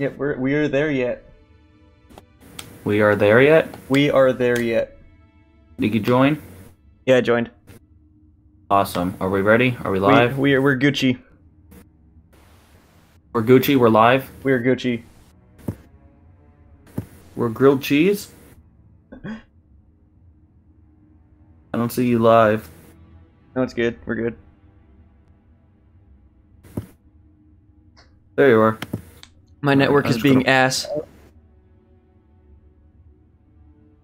Yep, we are there yet. We are there yet? We are there yet. Did you join? Yeah, I joined. Awesome. Are we ready? Are we live? We're Gucci. We're Gucci, we're live? We're Gucci. We're grilled cheese? I don't see you live. No, it's good. We're good. There you are. My network is being ass.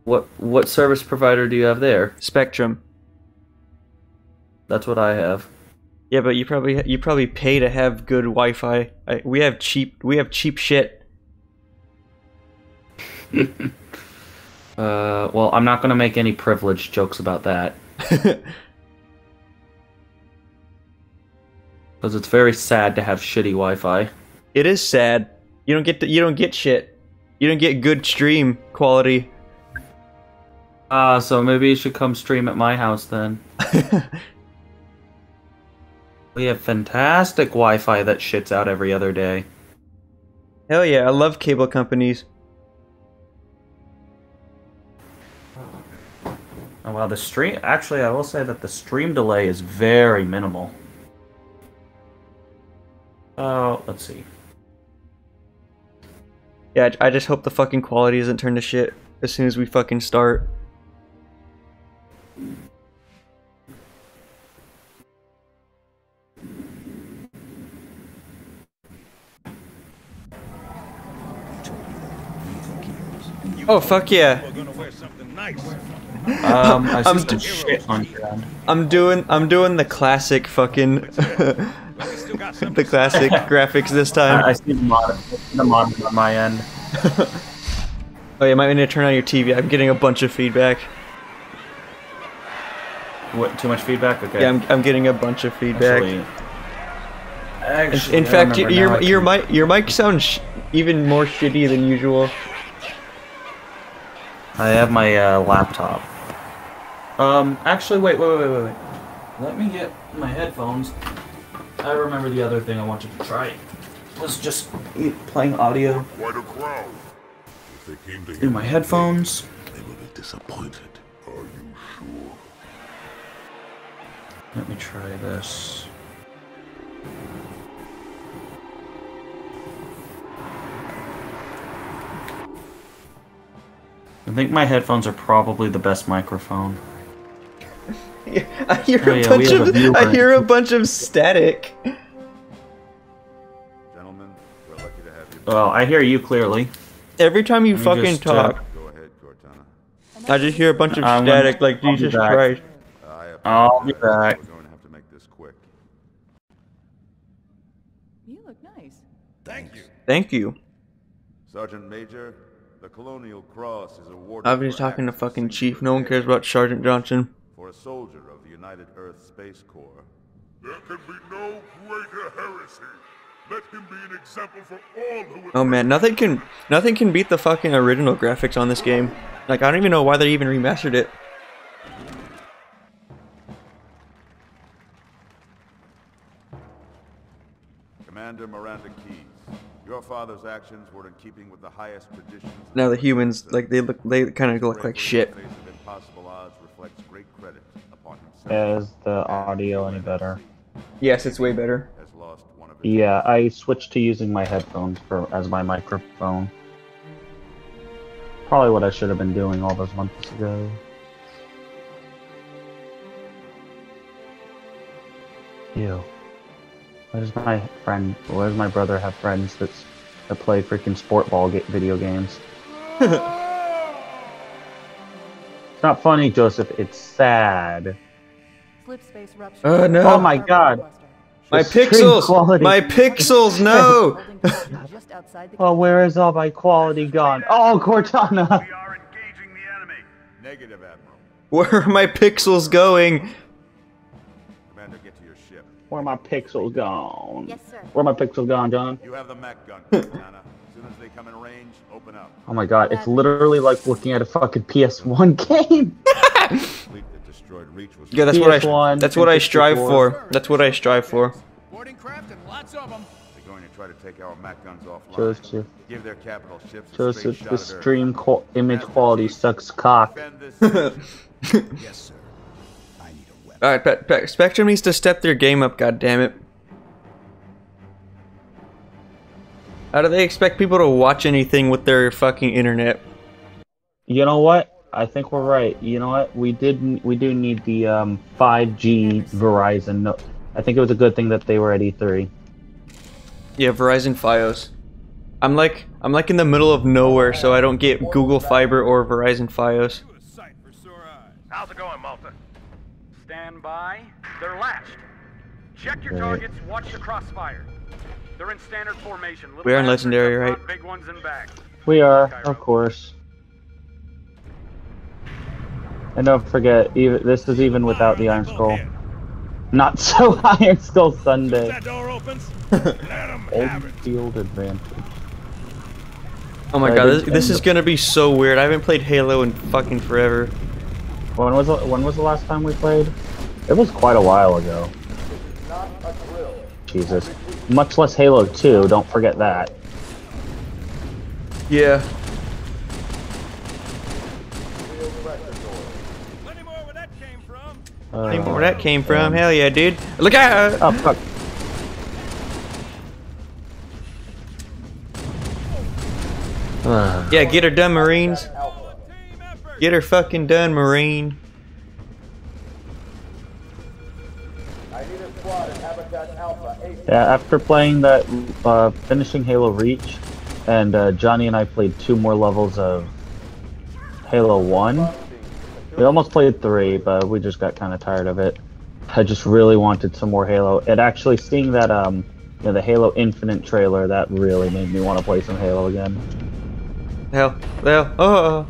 What service provider do you have there? Spectrum. That's what I have. Yeah, but you probably pay to have good Wi-Fi. We have cheap shit. Well, I'm not going to make any privileged jokes about that. Because it's very sad to have shitty Wi-Fi. It is sad. You don't get shit. You don't get good stream quality. Ah, so maybe you should come stream at my house then. We have fantastic Wi-Fi that shits out every other day. Hell yeah, I love cable companies. Oh wow, the stream... Actually, I will say that the stream delay is very minimal. Oh, let's see. Yeah, I just hope the fucking quality doesn't turn to shit as soon as we fucking start. Oh, fuck yeah. I'm doing the classic fucking the classic graphics this time. I see the mod on my end. Oh, you might need to turn on your TV. I'm getting a bunch of feedback. What? Too much feedback? Okay. Yeah, I'm getting a bunch of feedback. Actually, in fact, your mic sounds even more shitty than usual. I have my laptop. Actually, wait. Let me get my headphones. I remember the other thing I wanted to try. Was just playing audio. Quite a crowd. If they came to in my headphones. They will be disappointed. Are you sure? Let me try this. I think my headphones are probably the best microphone. Yeah, I hear a bunch of static. Gentlemen, we're lucky to have you. Well, I hear you clearly. Every time you fucking talk. Go ahead, Cortana. I just hear a bunch of static like Jesus Christ. I'll be back. We're going to have to make this quick. You look nice. Thank you. Thank you. Sergeant Major, the Colonial Cross is awarded. I've been talking to fucking Chief. No one cares about Sergeant Johnson. For a soldier of the United Earth Space Corps. There can be no greater heresy. Let him be an example for all who. Oh man, nothing can beat the fucking original graphics on this game. Like, I don't even know why they even remastered it. Commander Miranda Key. Your father's actions were in keeping with the highest traditions. Now the humans, like, they kind of look like shit. Is the audio any better? Yes, it's way better. Yeah, I switched to using my headphones as my microphone. Probably what I should have been doing all those months ago. Ew. Why does my brother have friends that play freaking sport ball video games? It's not funny, Joseph. It's sad. Slip space rupture. Oh no! Oh my God! My pixels! Quality. My pixels! No! Oh, where is all my quality gone? Oh, Cortana! We are engaging the enemy. Negative, Admiral. Where are my pixels going? Where are my pixels gone? Yes, sir. Where are my pixels gone, John? You have the mech gun, Cortana. As soon as they come in range, open up. Oh my God, it's literally like looking at a fucking PS1 game. Yeah, that's what I strive for. That's what I strive for. Boarding craft and lots of them. They're going to try to take our MAC guns offline. Joseph. Give their capital ships a Joseph, the stream image quality sucks cock. Yes, sir. I need a weapon. Alright, Spectrum needs to step their game up, goddammit. How do they expect people to watch anything with their fucking internet? You know what? I think we're right. You know what? We do need the 5G Verizon. No, I think it was a good thing that they were at E3. Yeah, Verizon FiOS. I'm like in the middle of nowhere, so I don't get Google Fiber or Verizon FiOS. How's it going, Malta? Stand by. They're latched. Check your targets. Watch the crossfire. They're in standard formation. We are in legendary, right? Big ones in back. We are, of course. And don't forget, even, this is even without the Iron Skull. Not so Iron Skull Sunday. That door opens, old field advantage. Oh my god, this is gonna be so weird. I haven't played Halo in fucking forever. When was the last time we played? It was quite a while ago. Jesus. Much less Halo 2, don't forget that. Yeah. Where that came from? Hell yeah, dude! Look out! Oh fuck! Yeah, get her done, Marines. Get her fucking done, Marine. Yeah, after playing that, finishing Halo Reach, and Johnny and I played 2 more levels of Halo 1. We almost played 3, but we just got kind of tired of it. I just really wanted some more Halo. And actually seeing that, you know, the Halo Infinite trailer, that really made me want to play some Halo again. Hell, oh.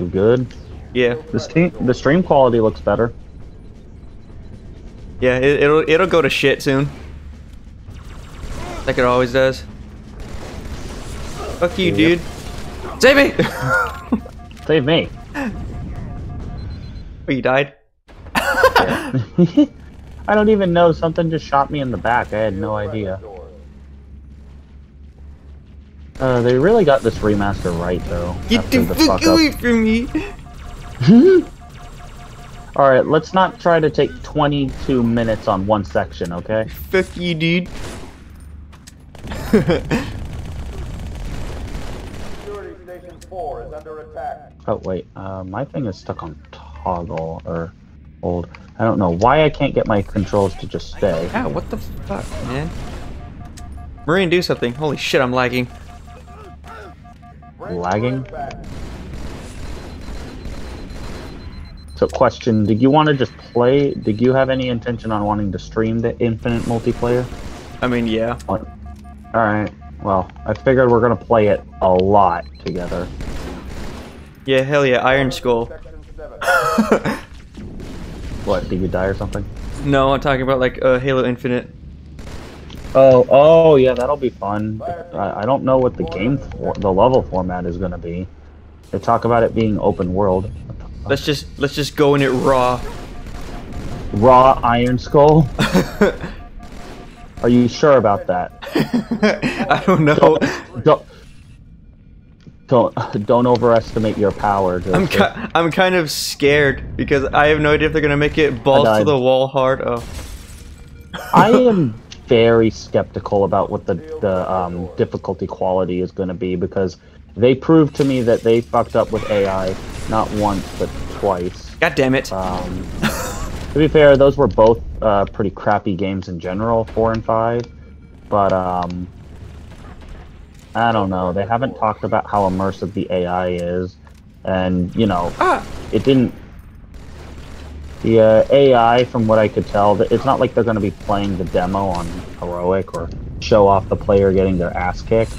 You good? Yeah. The stream quality looks better. Yeah, it'll go to shit soon. Like it always does. Fuck you, dude. Save me! Save me. Oh, you died? I don't even know. Something just shot me in the back. I had no idea. They really got this remaster right, though. Get the fuck away from me! Alright, let's not try to take 22 minutes on one section, okay? Fuck you, dude. Security Station 4 is under attack. Oh, wait. My thing is stuck on top. Toggle or old. I don't know why I can't get my controls to just stay. Ah, what the fuck, man? Marine, do something. Holy shit, I'm lagging. Lagging? So question, did you want to just play? Did you have any intention on wanting to stream the Infinite multiplayer? I mean, yeah. Alright, well, I figured we're going to play it a lot together. Yeah, hell yeah, Iron Skull. What, did you die or something? No, I'm talking about like Halo Infinite. Oh yeah, that'll be fun. I don't know what the level format is gonna be. They talk about it being open world. Let's just go in it raw. Raw Iron Skull? Are you sure about that? I don't know. Don't overestimate your power. I'm kind of scared because I have no idea if they're gonna make it balls to the wall hard. Oh. I am very skeptical about what the difficulty quality is gonna be because they proved to me that they fucked up with AI not once but twice. God damn it. To be fair, those were both pretty crappy games in general, 4 and 5, but I don't know. They haven't talked about how immersive the AI is, and you know, it didn't. The AI, from what I could tell, it's not like they're going to be playing the demo on heroic or show off the player getting their ass kicked.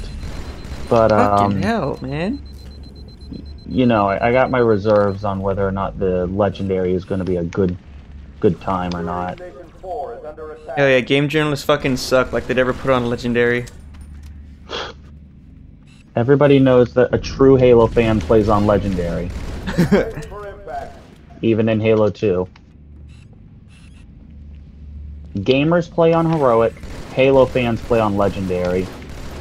But fucking hell, man. You know, I got my reserves on whether or not the legendary is going to be a good time or not. Hell yeah, game journalists fucking suck. Like they'd ever put on legendary. Everybody knows that a true Halo fan plays on Legendary. Even in Halo 2. Gamers play on Heroic, Halo fans play on Legendary,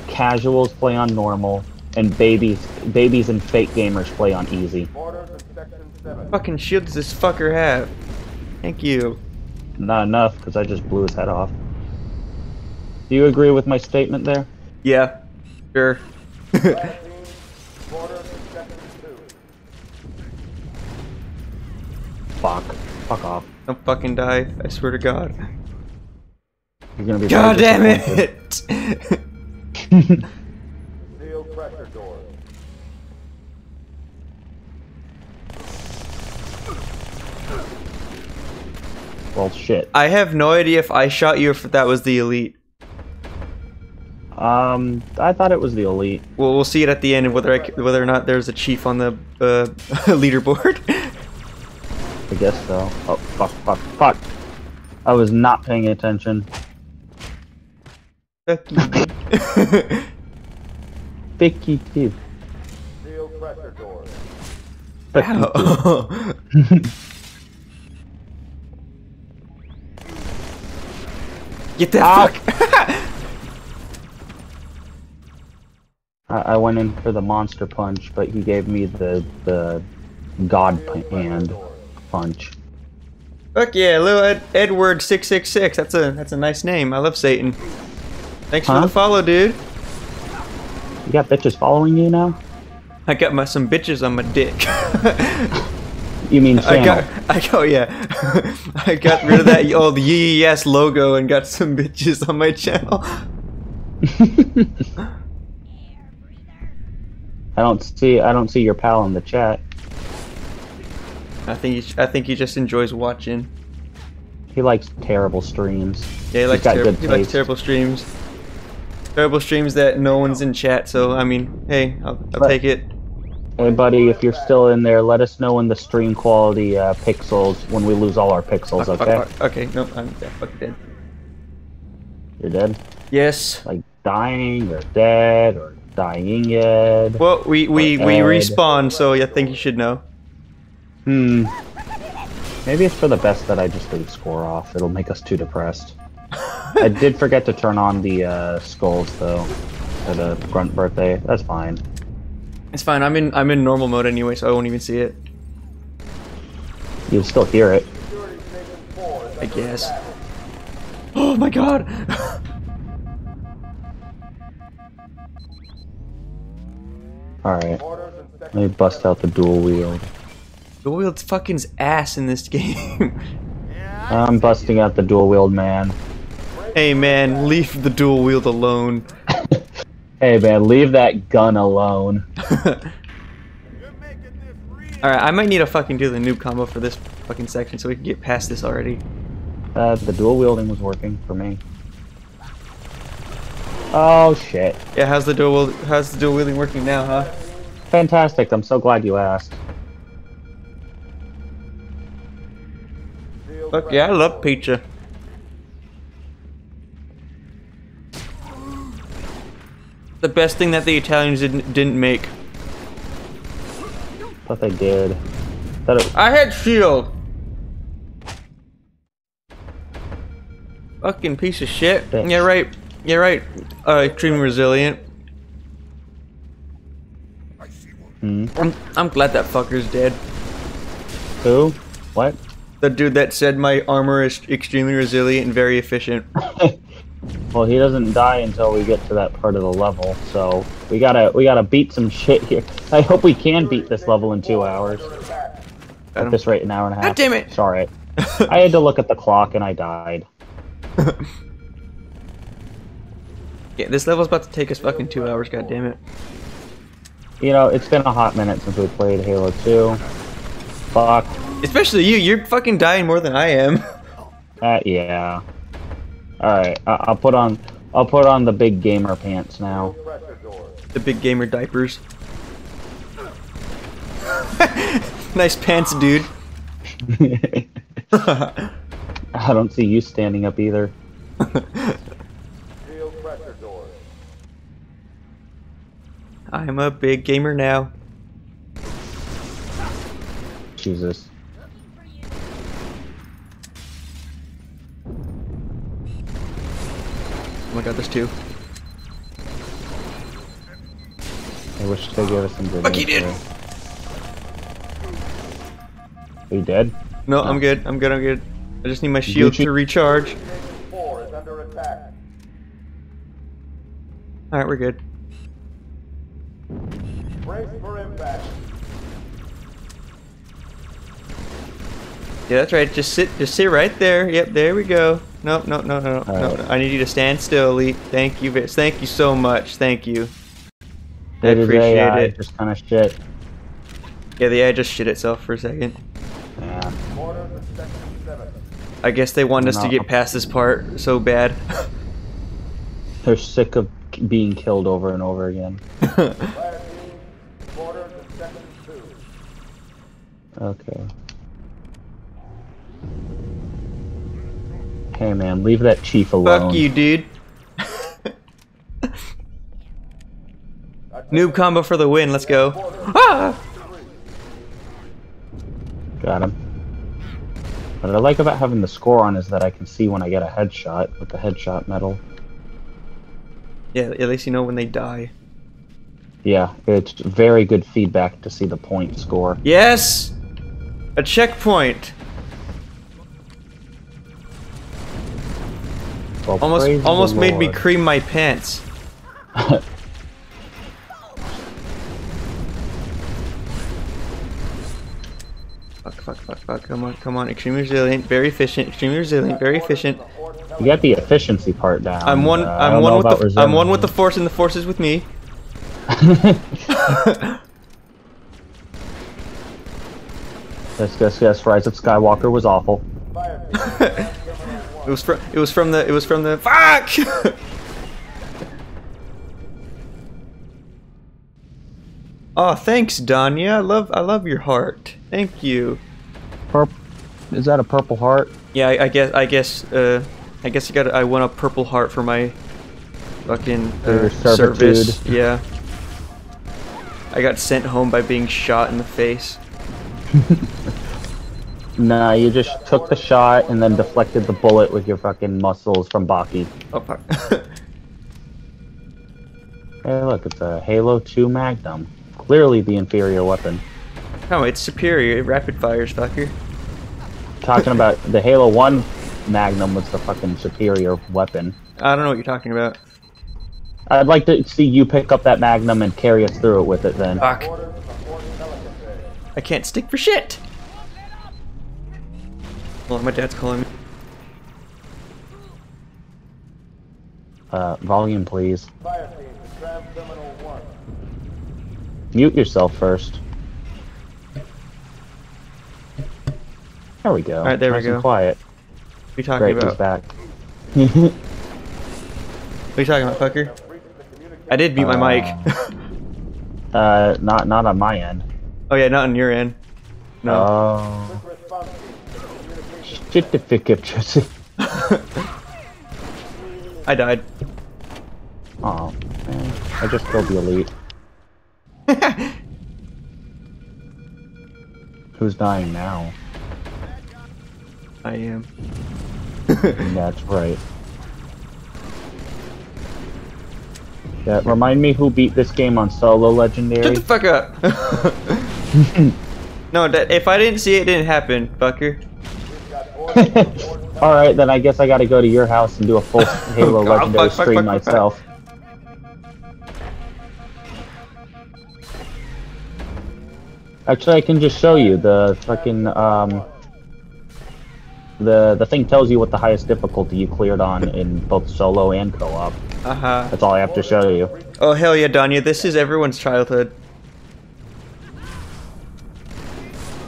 casuals play on normal, and babies and fake gamers play on easy. Fucking shield does this fucker have? Thank you. Not enough, because I just blew his head off. Do you agree with my statement there? Yeah, sure. Fuck. Fuck off. Don't fucking die, I swear to God. You're gonna be God damn it! Seal pressure door. Well, shit. I have no idea if I shot you or if that was the elite. I thought it was the elite. Well, we'll see it at the end, whether or not there's a chief on the leaderboard. I guess so. Oh, fuck, fuck, fuck. I was not paying attention. Vicky too. Seal pressure door. Ow. Get that fuck! I went in for the monster punch, but he gave me the god hand punch. Fuck yeah, little Edward 666. That's a nice name. I love Satan. Thanks for the follow, dude. You got bitches following you now? I got some bitches on my dick. You mean channel? Yeah. I got rid of that old YES logo and got some bitches on my channel. I don't see your pal in the chat. I think he just enjoys watching. He likes terrible streams. Yeah, he likes terrible streams. Terrible streams that no one's in chat, so I mean, hey, I'll take it. Hey buddy, if you're still in there, let us know when the stream quality pixels, when we lose all our pixels, okay? Okay, no, I'm fucking dead. You're dead? Yes. Like dying, or dead, or dying yet. Well, we respawn, so I think you should know. Hmm. Maybe it's for the best that I just leave score off. It'll make us too depressed. I did forget to turn on the skulls though for the grunt birthday. That's fine. It's fine. I'm in normal mode anyway, so I won't even see it. You'll still hear it, I guess. Oh my god! All right. Let me bust out the dual wield. Dual wield's fucking ass in this game. I'm busting out the dual wield, man. Hey man, leave the dual wield alone. Hey man, leave that gun alone. Alright, I might need to fucking do the noob combo for this fucking section so we can get past this already. The dual wielding was working for me. Oh shit. Yeah, how's the dual wielding working now, huh? Fantastic, I'm so glad you asked. Fuck yeah, I love pizza. The best thing that the Italians didn't make. Thought they did. I had shield. Fucking piece of shit. Bitch. Yeah right. Yeah right. Extreme resilient. I see one. I'm glad that fucker's dead. Who? What? The dude that said my armor is extremely resilient and very efficient. Well, he doesn't die until we get to that part of the level, so we gotta beat some shit here. I hope we can beat this level in 2 hours. At this rate, an hour and a half. God damn it! Sorry, I had to look at the clock and I died. Yeah, this level's about to take us fucking 2 hours. God damn it! You know, it's been a hot minute since we played Halo 2. Fuck. Especially you. You're fucking dying more than I am. Yeah. All right. I'll put on the big gamer pants now. The big gamer diapers. Nice pants, dude. I don't see you standing up either. I'm a big gamer now. Jesus. Oh my god, there's two. I wish they gave us some good. Fuck, he did! Are you dead? No, I'm good. I'm good. I'm good. I just need my shield to recharge. Alright, we're good. Brace for impact. Yeah, that's right. Just sit right there. Yep, there we go. Nope, no, no, no, no, no, no. I need you to stand still, Elite. Thank you, thank you so much. Thank you. I appreciate it. Just kind of shit. Yeah, the AI just shit itself for a second. Yeah. I guess they want us to get past this part so bad. They're sick of being killed over and over again. Okay. Hey man, leave that chief alone. Fuck you, dude. Noob combo for the win, let's go. Ah! Got him. What I like about having the score on is that I can see when I get a headshot with the headshot medal. Yeah, at least you know when they die. Yeah, it's very good feedback to see the point score. Yes! A checkpoint! Well, almost made me cream my pants. Fuck, fuck, fuck, fuck, come on, come on. Extremely resilient, very efficient, extremely resilient, very efficient. You got the efficiency part down. I'm one with the force and the force is with me. Yes, Rise of Skywalker was awful. It was from the fuck. Oh, thanks, Danya. I love your heart. Thank you. Is that a purple heart? Yeah, I guess I want a purple heart for my fucking service. Yeah. I got sent home by being shot in the face. Nah, you just took the shot and then deflected the bullet with your fucking muscles from Baki. Oh fuck. Hey look, it's a Halo 2 Magnum. Clearly the inferior weapon. No, it's superior. It rapid fires, fucker. Talking about the Halo 1 Magnum was the fucking superior weapon. I don't know what you're talking about. I'd like to see you pick up that Magnum and carry us through it with it then. Fuck. I can't stick for shit! Hold on, my dad's calling me. Volume, please. Mute yourself first. There we go. Alright, there we go. Quiet. What are you talking about? Back. What are you talking about, fucker? I did mute my mic. Not on my end. Oh yeah, not on your end. No. I died. Oh man, I just killed the elite. Who's dying now? I am. That's right. Yeah, remind me who beat this game on solo legendary. Shut the fuck up. No, that if I didn't see it, it didn't happen, fucker. Alright, then I guess I gotta go to your house and do a full Halo Legendary stream myself. Actually, I can just show you the fucking, the thing tells you what the highest difficulty you cleared on in both solo and co-op. Uh-huh. That's all I have to show you. Oh, hell yeah, Danya, this is everyone's childhood.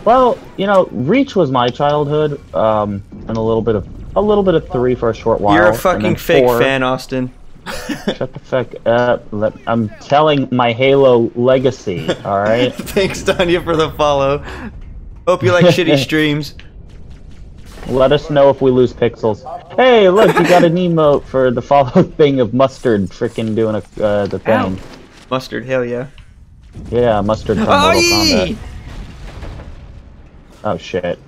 Well, you know, Reach was my childhood, and a little bit of 3 for a short while. You're a fucking fake fan, Austin. Shut the fuck up. I'm telling my Halo legacy, alright? Thanks, Danya, for the follow. Hope you like shitty streams. Let us know if we lose pixels. Hey, look, you got an emote for the follow thing of Mustard frickin' doing the thing. Ow. Mustard, hell yeah. Yeah, Mustard from Mortal Kombat. Oh shit.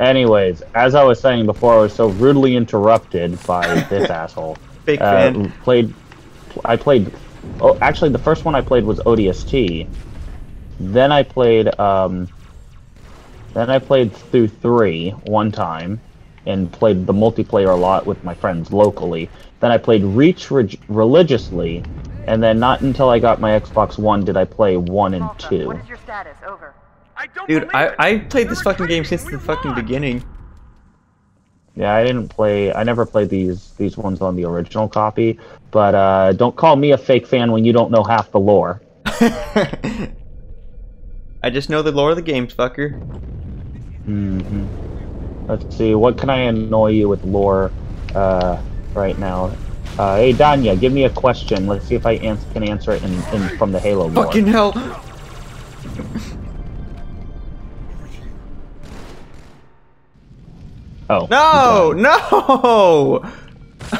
Anyways, as I was saying before, I was so rudely interrupted by this asshole. Big fan. I played. Oh, actually, the first one I played was ODST. Then I played. Then I played through 3 one time, and played the multiplayer a lot with my friends locally. Then I played Reach religiously, and then not until I got my Xbox One did I play 1 and 2. What is your status? Over. Dude, I played this fucking game since the fucking beginning. Yeah, I never played these ones on the original copy, but don't call me a fake fan when you don't know half the lore. I just know the lore of the games, fucker. Mm-hmm. Let's see, what can I annoy you with lore right now? Hey, Danya, give me a question. Let's see if I can answer it from the Halo lore. Fucking hell! Oh. No! No!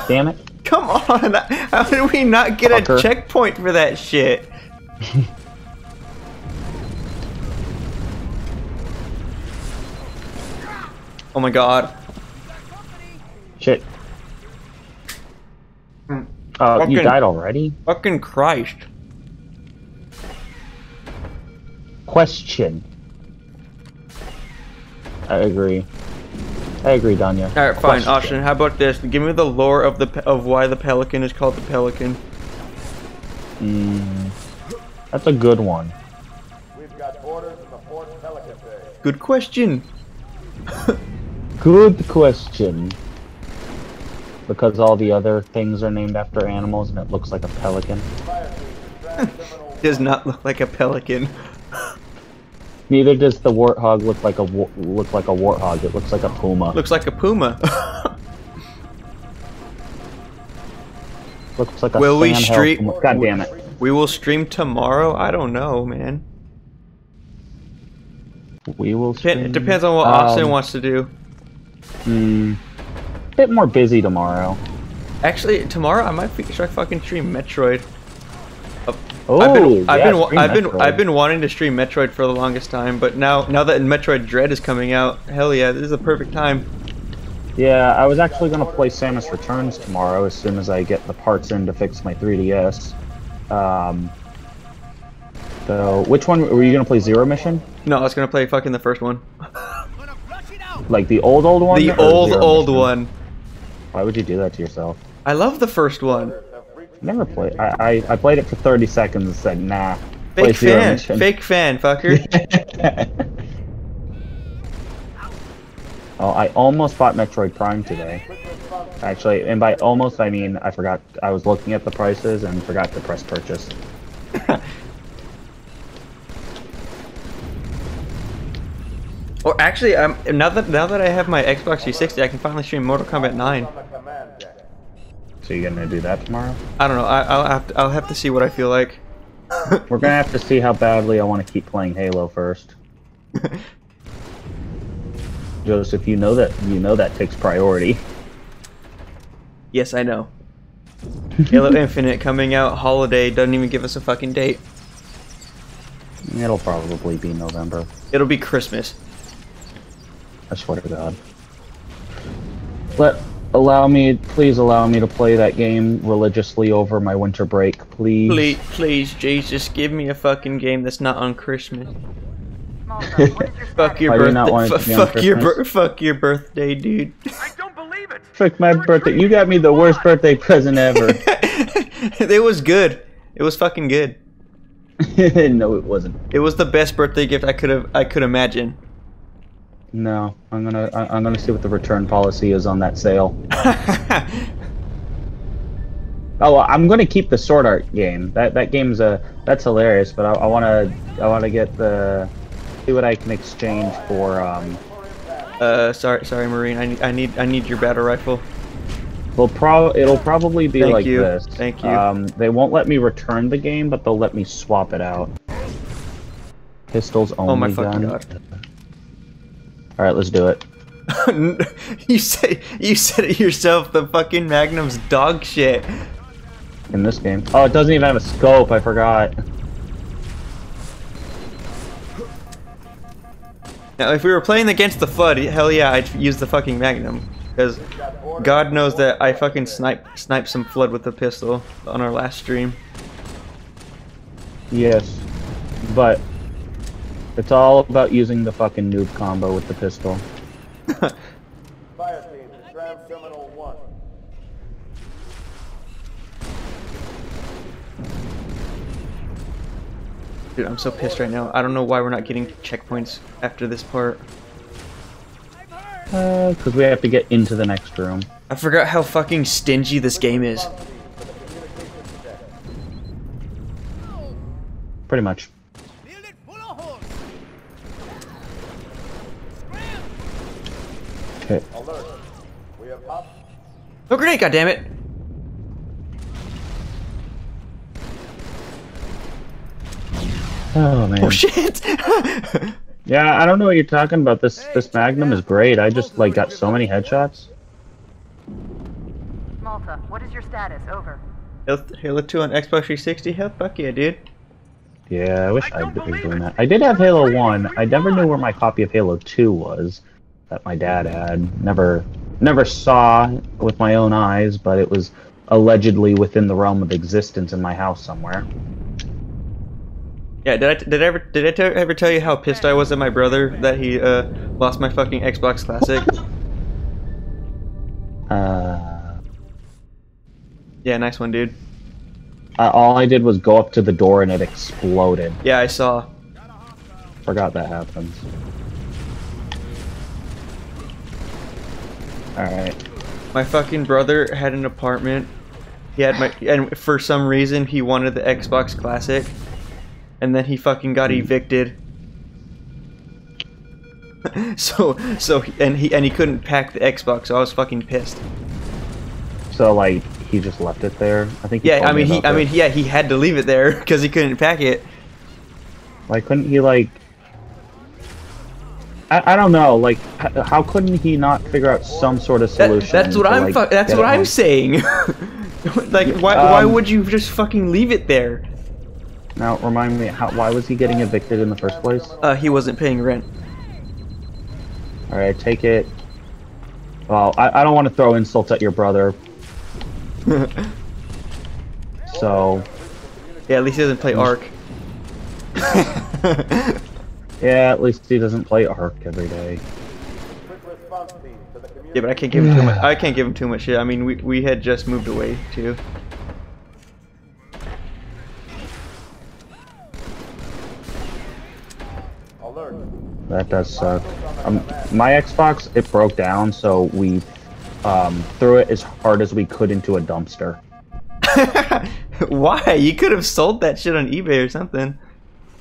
Damn it. Come on! How did we not get a checkpoint for that shit? Oh my god. Shit. Oh, you died already? Fucking Christ. Question. I agree, Danya. Alright, fine, Austin, how about this? Give me the lore of why the Pelican is called the Pelican. That's a good one. We've got orders from the fourth Pelican Bay. Good question. Good question. Because all the other things are named after animals and it looks like a pelican. Does not look like a pelican. Neither does the warthog look like a warthog. It looks like a puma. Looks like a puma. Looks like a will we stream? God damn it. We will stream tomorrow. I don't know, man. We will stream. It depends on what Austin wants to do. Bit more busy tomorrow. Actually, tomorrow I might fucking stream Metroid. Oh, I've been wanting to stream Metroid for the longest time, but now that Metroid Dread is coming out, hell yeah, this is the perfect time. Yeah, I was actually gonna play Samus Returns tomorrow as soon as I get the parts in to fix my 3DS. So, which one were you gonna play? Zero Mission? No, I was gonna play fucking the first one. Like the old one. The old one. Why would you do that to yourself? I love the first one. Never played. I played it for 30 seconds and said, nah. Fake fan, fucker. Oh, I almost bought Metroid Prime today. Actually, and by almost I mean I forgot. I was looking at the prices and forgot to press purchase. Or actually, now that I have my Xbox 360, I can finally stream Mortal Kombat 9. So you're gonna do that tomorrow? I don't know. I'll have to see what I feel like. We're gonna have to see how badly I want to keep playing Halo first. Joseph, you know that takes priority. Yes, I know. Halo Infinite coming out holiday, doesn't even give us a fucking date. It'll probably be November. It'll be Christmas. I swear to God. Please allow me to play that game religiously over my winter break, please. Please, Jesus, give me a fucking game that's not on Christmas. Fuck your birthday. Fuck your birthday, dude. I don't believe it. Fuck my birthday. You got me the worst birthday present ever. It was good. It was fucking good. No, it wasn't. It was the best birthday gift I could imagine. No, I'm gonna see what the return policy is on that sale. Oh, I'm gonna keep the Sword Art game. That game's that's hilarious. But I wanna get see what I can exchange for. Sorry, Marine. I need your battle rifle. Well, it'll probably be like this. Thank you. They won't let me return the game, but they'll let me swap it out. Pistols only. Oh my fucking god. All right, let's do it. You said it yourself. The fucking Magnum's dog shit. In this game, oh, it doesn't even have a scope. I forgot. Now, if we were playing against the Flood, hell yeah, I'd use the fucking Magnum. Because God knows that I fucking sniped some flood with a pistol on our last stream. Yes, but it's all about using the fucking noob combo with the pistol. Fire team, grab Terminal 1. Dude, I'm so pissed right now. I don't know why we're not getting checkpoints after this part. Because we have to get into the next room. I forgot how fucking stingy this game is. Pretty much. Okay. No grenade, goddammit! Oh, man. Oh, shit! Yeah, I don't know what you're talking about. This Magnum is great. I just like got so many headshots. Malta, what is your status? Over. Halo 2 on Xbox 360? Hell, fuck yeah, dude. Yeah, I wish I was doing that. I did have Halo 1. I never knew where my copy of Halo 2 was that my dad had. Never saw with my own eyes, but it was allegedly within the realm of existence in my house somewhere. Yeah, did I ever tell you how pissed I was at my brother that he lost my fucking Xbox Classic? Yeah, nice one, dude. All I did was go up to the door and it exploded. Yeah, I saw. Forgot that happens. All right. My fucking brother had an apartment. He had my, and for some reason he wanted the Xbox Classic. And then he fucking got evicted. and he couldn't pack the Xbox, so I was fucking pissed. So like he just left it there. I think. Yeah, I mean, he had to leave it there because he couldn't pack it. Like, couldn't he like? I don't know. Like, how couldn't he not figure out some sort of solution? That's what I'm saying. Like, why would you just fucking leave it there? Now, remind me, why was he getting evicted in the first place? He wasn't paying rent. Alright, take it. Well, I don't want to throw insults at your brother. So... yeah, at least he doesn't play Ark. Yeah, at least he doesn't play Ark every day. Yeah, but I can't give him too much. I can't give him too much shit. I mean, we had just moved away, too. That does suck. My Xbox, it broke down, so we threw it as hard as we could into a dumpster. Why? You could have sold that shit on eBay or something.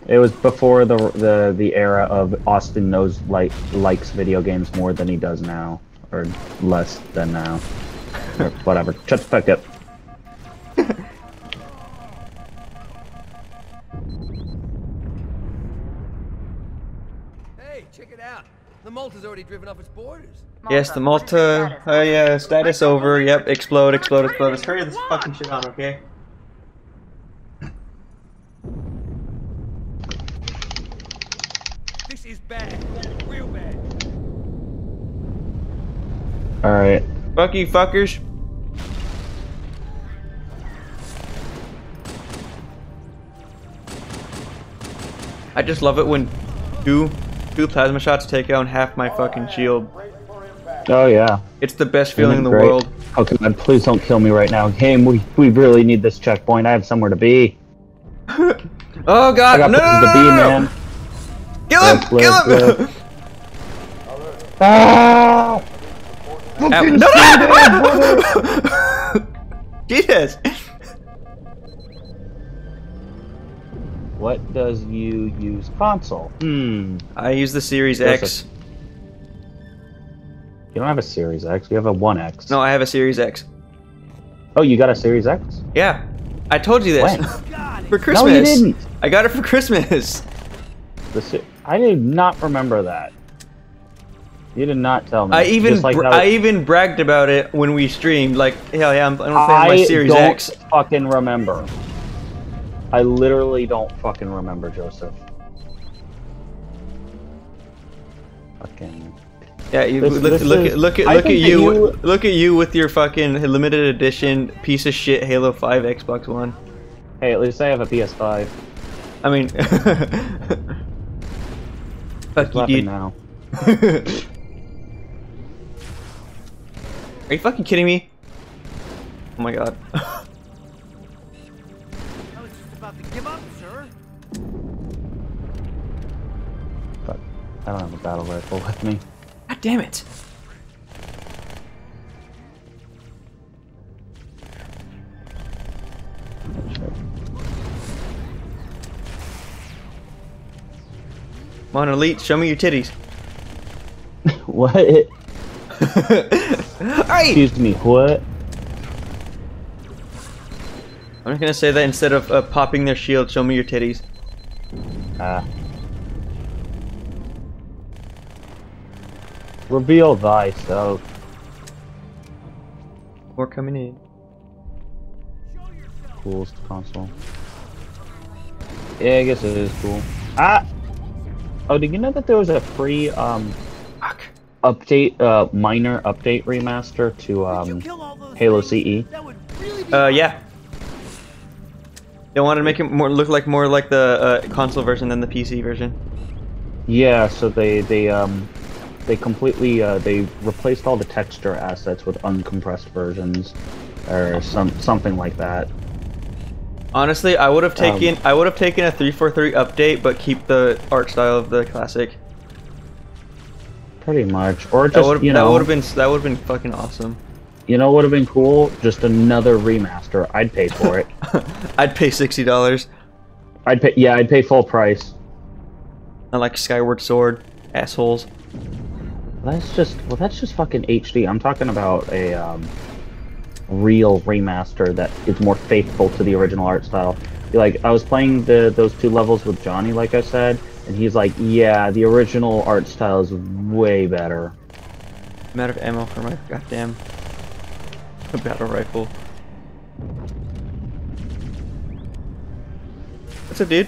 It was before the era of Austin knows likes video games more than he does now, or less than now, or whatever. Shut the fuck up. The Malta's already driven off its borders. Malta. Yes, the Malta. Oh yeah, status over. Yep, explode, explode, explode. Let's hurry this fucking shit on, okay? This is bad. Real bad. Alright. Fuck you, fuckers. I just love it when two plasma shots take down half my fucking shield. Oh yeah. It's the best feeling in the world. Oh God, please don't kill me right now. Game, we really need this checkpoint. I have somewhere to be. Oh God, no, no, no, no. Kill him, kill him! Ah! No, no! Jesus! What does you use console? I use the Series X. You don't have a Series X, you have a 1X. No, I have a Series X. Oh, you got a Series X? Yeah. I told you this. When? For Christmas. No, you didn't. I got it for Christmas. I did not remember that. You did not tell me. I even bragged about it when we streamed. Like, hell yeah, I'm playing my Series X. I don't fucking remember. I literally don't fucking remember, Joseph. Fucking Yeah, you look at you with your fucking limited edition piece of shit Halo 5 Xbox One. Hey, at least I have a PS5. I mean, fuck you, dude. Now. Are you fucking kidding me? Oh my god. I was just about to give up, sir. Fuck. I don't have a battle rifle with me. God damn it. Come on, Elite, show me your titties. What? Right. Excuse me, what? I'm just gonna say that instead of popping their shield, show me your titties. Reveal thyself. We're coming in. Coolest console. Yeah, I guess it is cool. Ah! Oh, did you know that there was a free, update, minor update remaster to, Halo CE? Yeah. They wanted to make it more look like the console version than the PC version. Yeah, so they completely, they replaced all the texture assets with uncompressed versions, or something like that. Honestly, I would have taken a 343 update, but keep the art style of the classic. Pretty much, or just, you know, that would have been fucking awesome. You know, would have been cool. Just another remaster. I'd pay for it. I'd pay $60. I'd pay full price. I like Skyward Sword, assholes. Well, that's just fucking HD. I'm talking about a real remaster that is more faithful to the original art style. Like, I was playing those two levels with Johnny, like I said, and he's like, yeah, the original art style is way better. I'm out of ammo for my goddamn battle rifle. What's up, dude?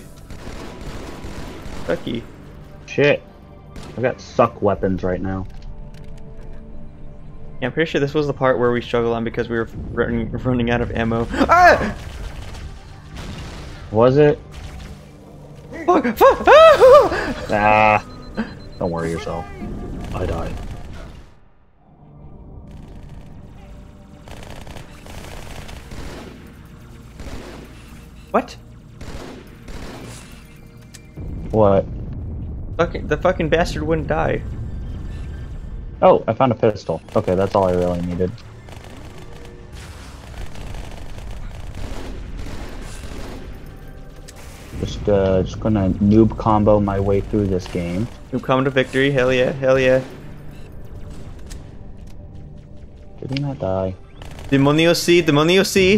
Sucky. Shit. I've got suck weapons right now. Yeah, I'm pretty sure this was the part where we struggled on because we were running out of ammo. Ah! Was it? Fuck! Fuck! Ah! Nah, don't worry yourself. I died. What? What? The fucking bastard wouldn't die. Oh, I found a pistol. Okay, that's all I really needed. Just gonna noob combo my way through this game. Noob combo to victory, hell yeah, hell yeah. Did he not die? Demonio C, Demonio C!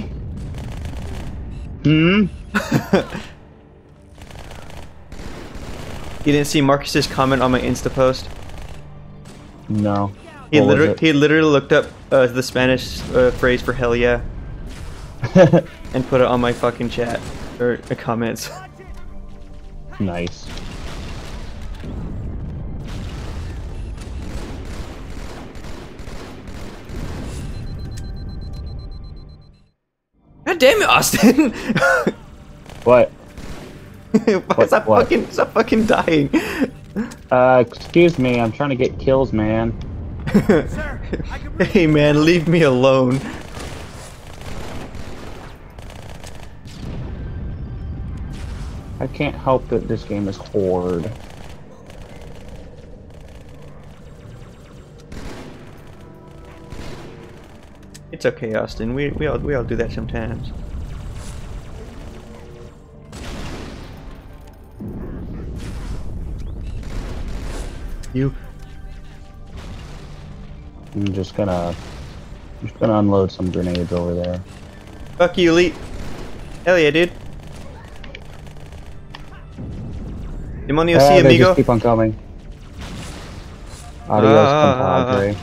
Hmm? You didn't see Marcus's comment on my Insta post? No. He literally looked up the Spanish phrase for hell yeah and put it on my fucking chat or comments. Nice. God damn it, Austin! What? Stop fucking dying. Excuse me, I'm trying to get kills, man. Hey man, leave me alone. I can't help that this game is horde. It's okay, Austin. We all do that sometimes. I'm just gonna unload some grenades over there. Fuck you, Elite. Hell yeah, dude. Demonio C, amigo. They just keep on coming. Adios,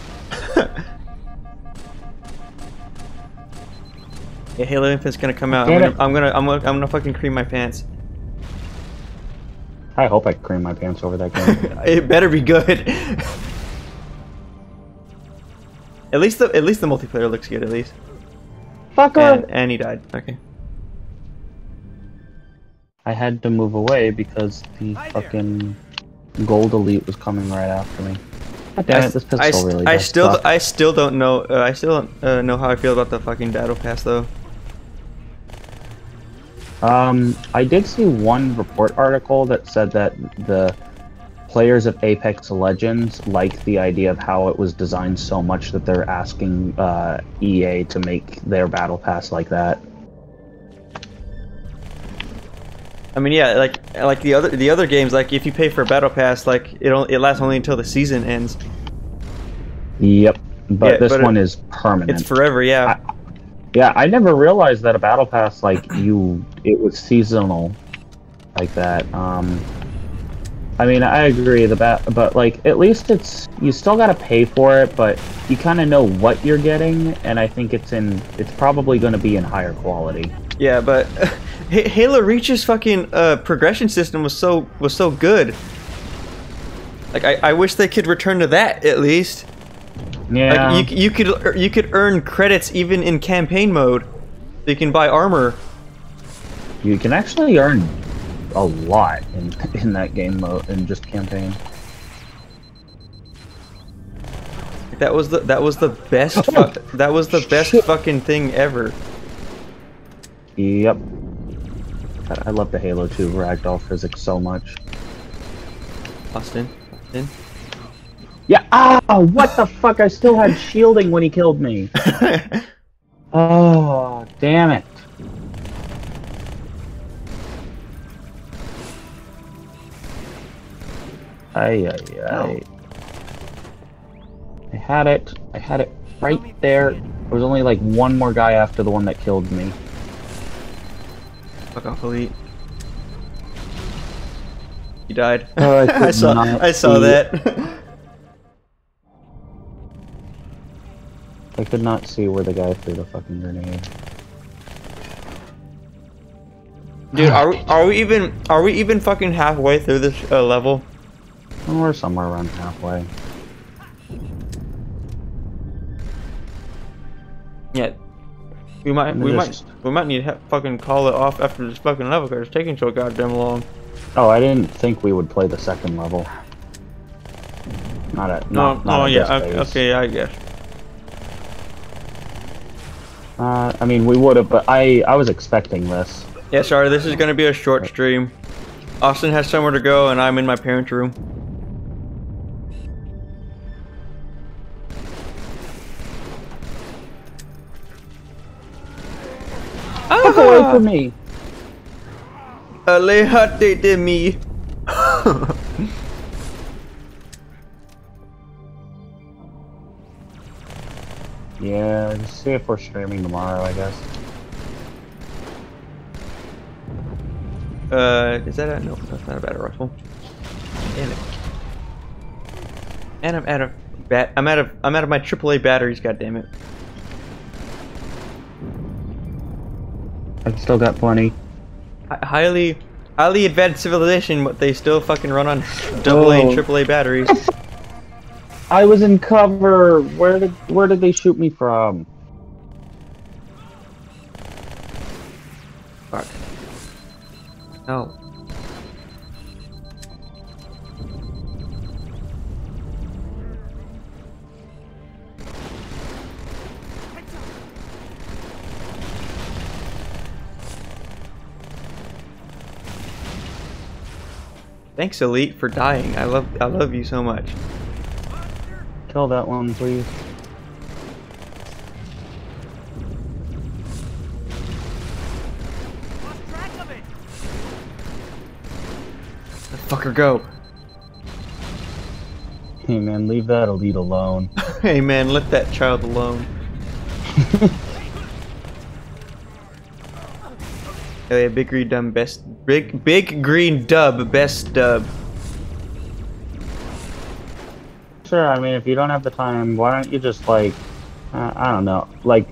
compadre. Yeah, Halo Infinite's gonna come out. I'm gonna fucking cream my pants. I hope I cream my pants over that game. It better be good. At least the multiplayer looks good. At least. Fucker. And he died. Okay. I had to move away because the fucking gold elite was coming right after me. God damn it! This pistol really does suck. I still don't know. I still don't know how I feel about the fucking battle pass though. I did see one report article that said that the players of Apex Legends like the idea of how it was designed so much that they're asking EA to make their battle pass like that. I mean, yeah, like the other games, like if you pay for a battle pass, like it lasts only until the season ends. Yep, but yeah, this one is permanent. It's forever, yeah. I never realized that a battle pass it was seasonal, like that. I mean, I agree but like at least you still gotta pay for it, but you kind of know what you're getting, and I think it's probably gonna be in higher quality. Yeah, but Halo Reach's fucking progression system was so good. Like I wish they could return to that at least. Yeah. Like, you could earn credits even in campaign mode. So you can buy armor. You can actually earn a lot in that game mode in just campaign. That was the best shit. Fucking thing ever. Yep. God, I love the Halo 2 ragdoll physics so much. Austin. Yeah. Ah, what the fuck? I still had shielding when he killed me. Oh, damn it. Ay. I had it right there. There was only like one more guy after the one that killed me. Fuck off, elite. You died. Oh, I saw that. I could not see where the guy threw the fucking grenade. Dude, are we even fucking halfway through this level? We're somewhere around halfway. Yeah, we might need to fucking call it off after this fucking level because it's taking so goddamn long. Oh, I didn't think we would play the second level. Okay, I guess. I mean, we would have, but I was expecting this. Yeah, sorry, this is going to be a short stream. Austin has somewhere to go, and I'm in my parents' room. Fuck away from me! Alejate de mi. Yeah, let's see if we're streaming tomorrow, I guess. Is that a... No, that's not a battle rifle. Damn it. And I'm out of... I'm out of my AAA batteries, goddammit. I've still got plenty. Highly advanced civilization, but they still fucking run on AA and AAA batteries. I was in cover. Where did they shoot me from? Fuck. No. Thanks, Elite, for dying. I love you so much. Kill that one, please. Lost track of it. The fucker, go. Hey man, leave that elite alone. Hey man, let that child alone. Oh yeah, big green dub best dub. Sure, I mean, if you don't have the time, why don't you just, like, I don't know. Like,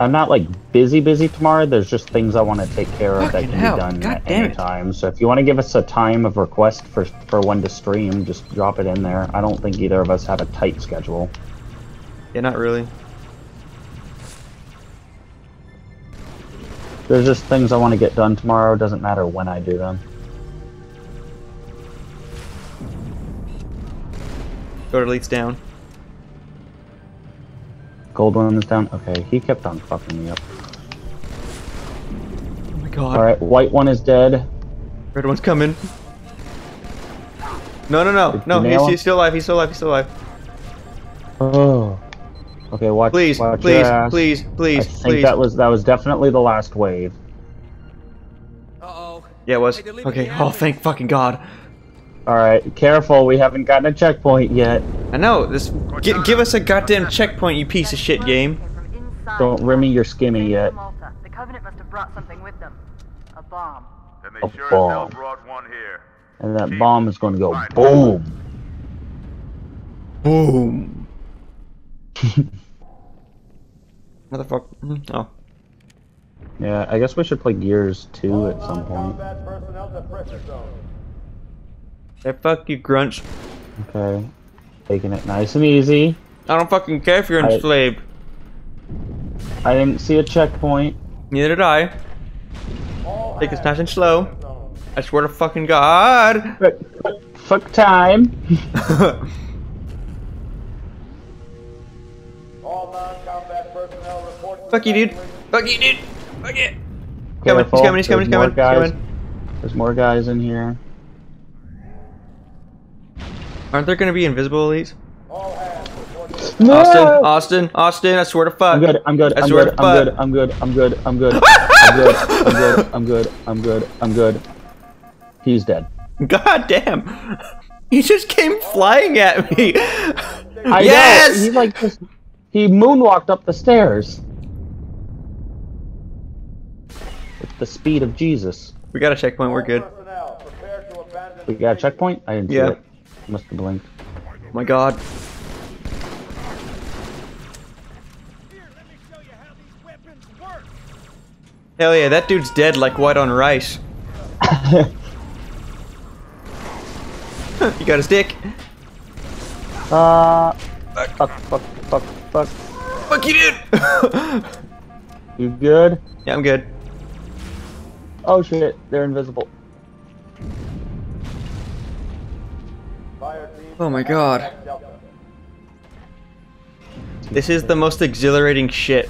I'm not, like, busy tomorrow. There's just things I want to take care of that can be done at any time. So if you want to give us a time of request for when to stream, just drop it in there. I don't think either of us have a tight schedule. Yeah, not really. There's just things I want to get done tomorrow. Doesn't matter when I do them. Go to Leet's down. Gold one is down. Okay, he kept on fucking me up. Oh my god. Alright, white one is dead. Red one's coming. No, he's still alive, he's still alive. Oh. Okay, watch. Please. I think that was definitely the last wave. Uh-oh. Yeah, it was. Okay, oh thank fucking god. Alright, careful, we haven't gotten a checkpoint yet. I know, this give us a goddamn checkpoint, you piece of shit game. Don't Remy your skimmy yet. The Covenant must have brought something with them. A bomb. And they sure as hell brought one here. And that bomb is going to go boom. Boom. Motherfucker. Oh. Yeah, I guess we should play Gears 2 at some point. Hey, fuck you, Grunch. Okay. Taking it nice and easy. I don't fucking care if you're enslaved. I didn't see a checkpoint. Neither did I. Take it nice and slow. I swear to fucking god! Fuck time! All non-combat personnel report. Fuck you, dude! Fuck you, dude! Fuck it! Careful. He's coming. There's more guys in here. Aren't there gonna be invisible elites? No! Austin, I swear to fuck. I'm good. He's dead. God damn! He just came flying at me. Yes! Know. He like just moonwalked up the stairs with the speed of Jesus. We got a checkpoint. We're good. We got a checkpoint. I didn't see it. Must have blinked. Oh my god. Hell yeah! That dude's dead like white on rice. You got his dick. Fuck. Fuck you, dude! You good? Yeah, I'm good. Oh shit, they're invisible. Oh my god. This is the most exhilarating shit.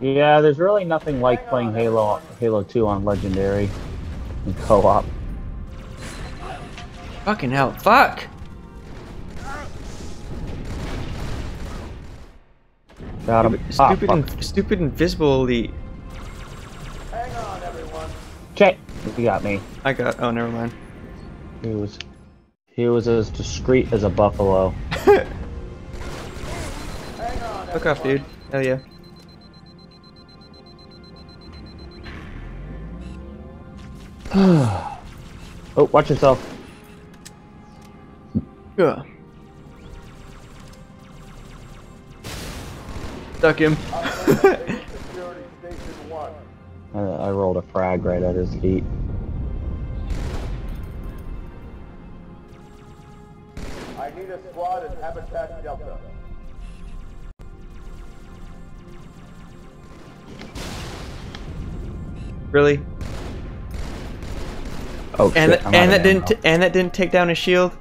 Yeah, there's really nothing like playing Halo 2 on Legendary and co-op. Fucking hell, fuck! Got him. Stupid invisible elite. Hang on, everyone. Check! You got me. Oh, never mind. He was as discreet as a buffalo. Fuck off, dude. Hell yeah. Oh, watch yourself. Yeah. Stuck him. I rolled a frag right at his feet. I need a squad at Habitat Delta. Really? Oh shit. And that didn't take down his shield.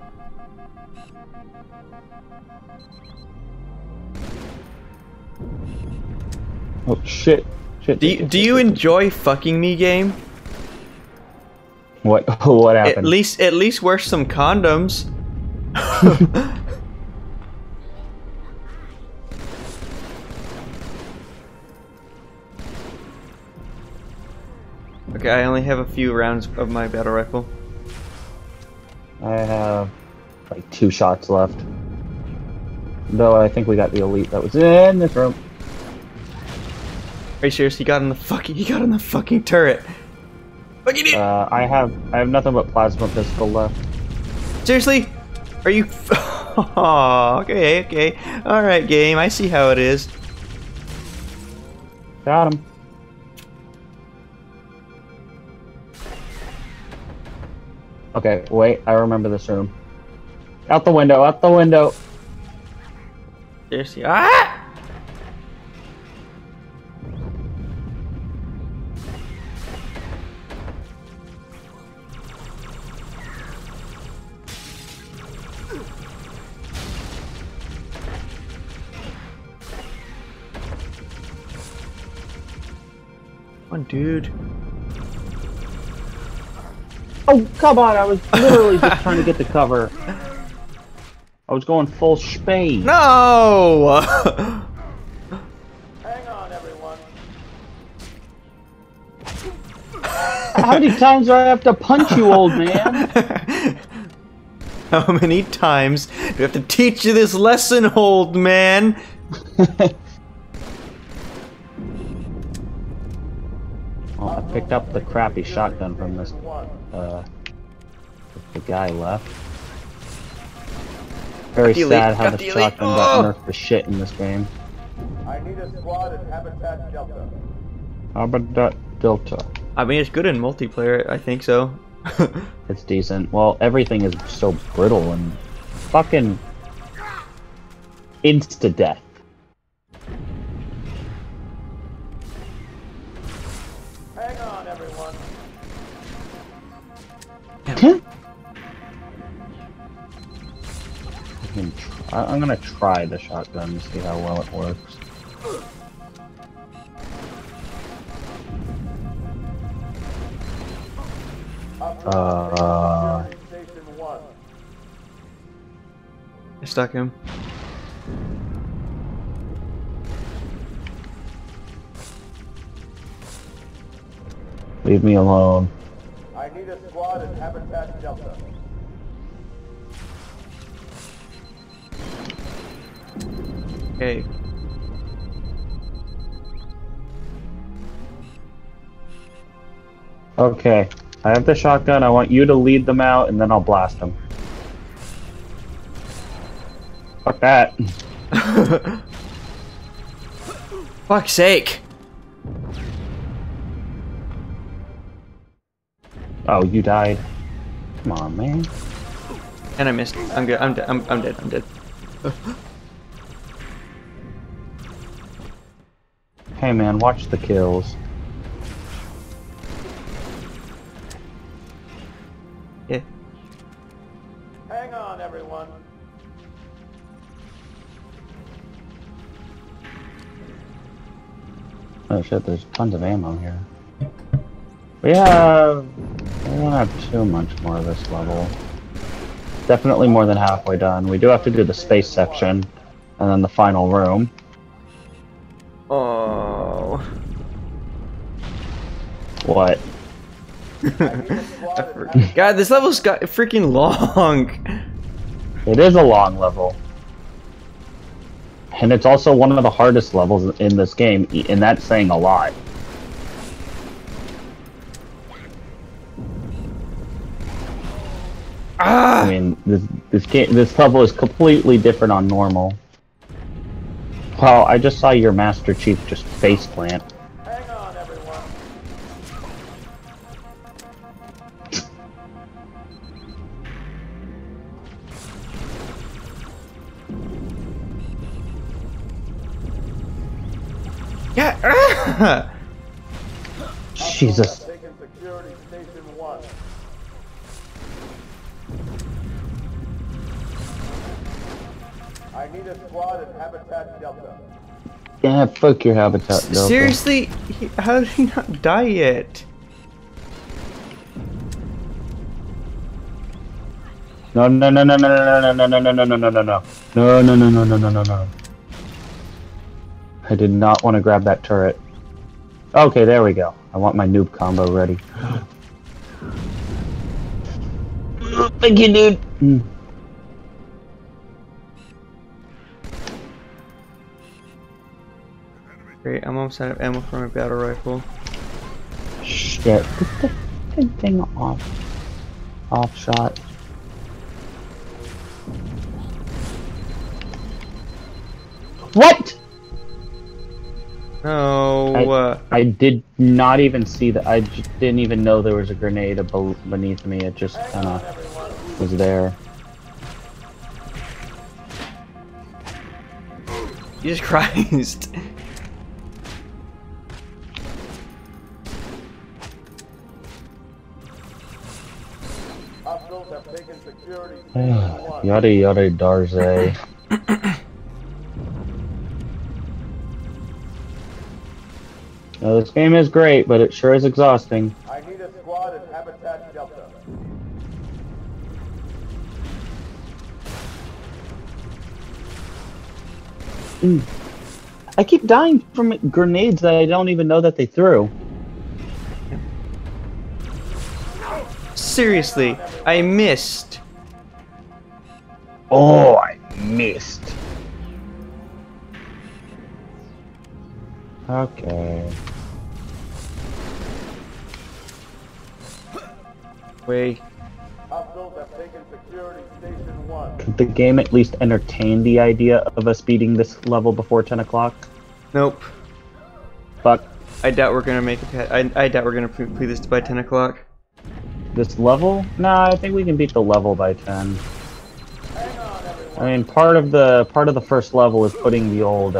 Oh shit! Do you enjoy fucking me, game? What happened? At least wear some condoms. Okay, I only have a few rounds of my battle rifle. I have like 2 shots left. Though I think we got the elite that was in this room. Are you serious? He got in the fucking turret. Fucking I have nothing but plasma pistol left. Seriously? Are you? Oh, okay. All right, game. I see how it is. Got him. Okay, wait. I remember this room. Out the window. Seriously. Ah! Come on, dude. Oh, come on, I was literally just trying to get the cover. I was going full speed. No! Hang on, everyone. How many times do I have to punch you, old man? How many times do I have to teach you this lesson, old man? Well, I picked up the crappy shotgun from this the guy left. Very sad how the shotgun got nerfed to shit in this game. I need a squad at Habitat Delta. Habitat Delta. I mean, it's good in multiplayer, I think so. It's decent. Well, everything is so brittle and fucking insta-death. Hang on, everyone. I'm gonna try the shotgun to see how well it works. I stuck him. Leave me alone. I need a squad at Habitat Delta. Okay. Okay. I have the shotgun. I want you to lead them out, and then I'll blast them. Fuck that. Fuck's sake. Oh, you died. Come on, man. And I missed. I'm good. I'm dead. I'm dead. Hey man, watch the kills. Yeah. Hang on, everyone. Oh shit, there's tons of ammo here. We don't have too much more of this level. Definitely more than halfway done. We do have to do the space section, and then the final room. Oh. What? God, this level's got freaking long. It is a long level. And it's also one of the hardest levels in this game, and that's saying a lot. Ah! I mean, this level is completely different on normal. Wow, I just saw your Master Chief just faceplant. Hang on, everyone. Yeah. Jesus. I need a squad at Habitat Delta. Yeah, fuck your Habitat Delta. Seriously? How did he not die yet? No, no, no, no, no, no, no, no, no, no, no, no, no, no. No, no, no, no, no, no, no, no. I did not want to grab that turret. Okay, there we go. I want my noob combo ready. Thank you, dude. I'm almost out of ammo for my battle rifle. Shit, get the thing off shot. What? No. I did not even see that. I just didn't even know there was a grenade beneath me. It just kind of was there. Jesus Christ. Yada yada Darze. Now, this game is great, but it sure is exhausting. I need a squad at Habitat Delta. I keep dying from grenades that I don't even know that they threw. Seriously, I missed. Oh, I missed. Okay. Wait. Could the game at least entertain the idea of us beating this level before 10 o'clock? Nope. Fuck. I doubt we're gonna make it. I doubt we're gonna complete this by 10 o'clock. This level? Nah, I think we can beat the level by 10. I mean, part of the first level is putting the old,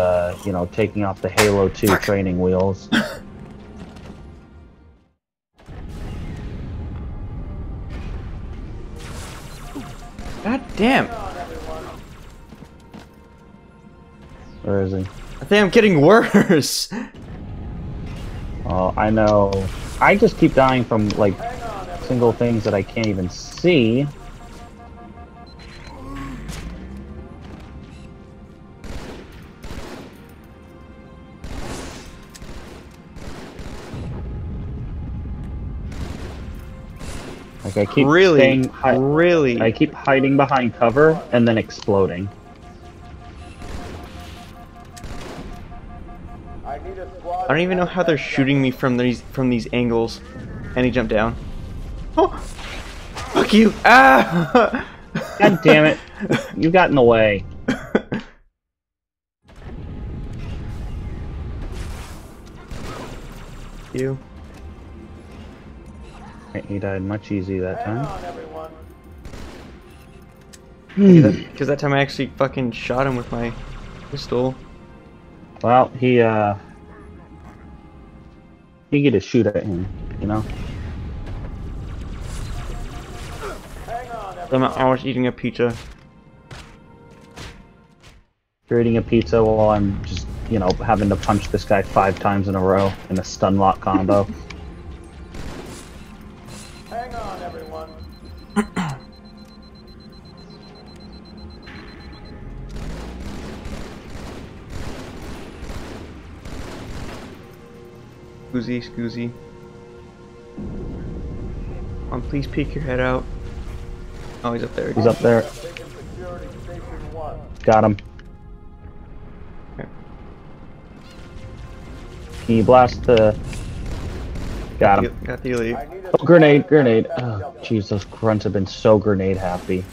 you know, taking off the Halo 2 training wheels. God damn! Where is he? I think I'm getting worse. Oh, I know. I just keep dying from like single things that I can't even see. I keep I keep hiding behind cover and then exploding. I don't even know how they're shooting me from these angles. And he jumped down. Oh, fuck you! Ah! God damn it! You got in the way. You. He died much easier that time. Because that time I actually fucking shot him with my pistol. Well, he get to shoot at him, you know. I'm always eating a pizza. You're eating a pizza while I'm just, you know, having to punch this guy 5 times in a row in a stun lock combo. Scoozy, scoozy. Please peek your head out. Oh, he's up there again. He's up there. Got him. Okay. Can you blast the... Got him. Got the elite. Oh, grenade, grenade. Oh, jeez, those grunts have been so grenade happy.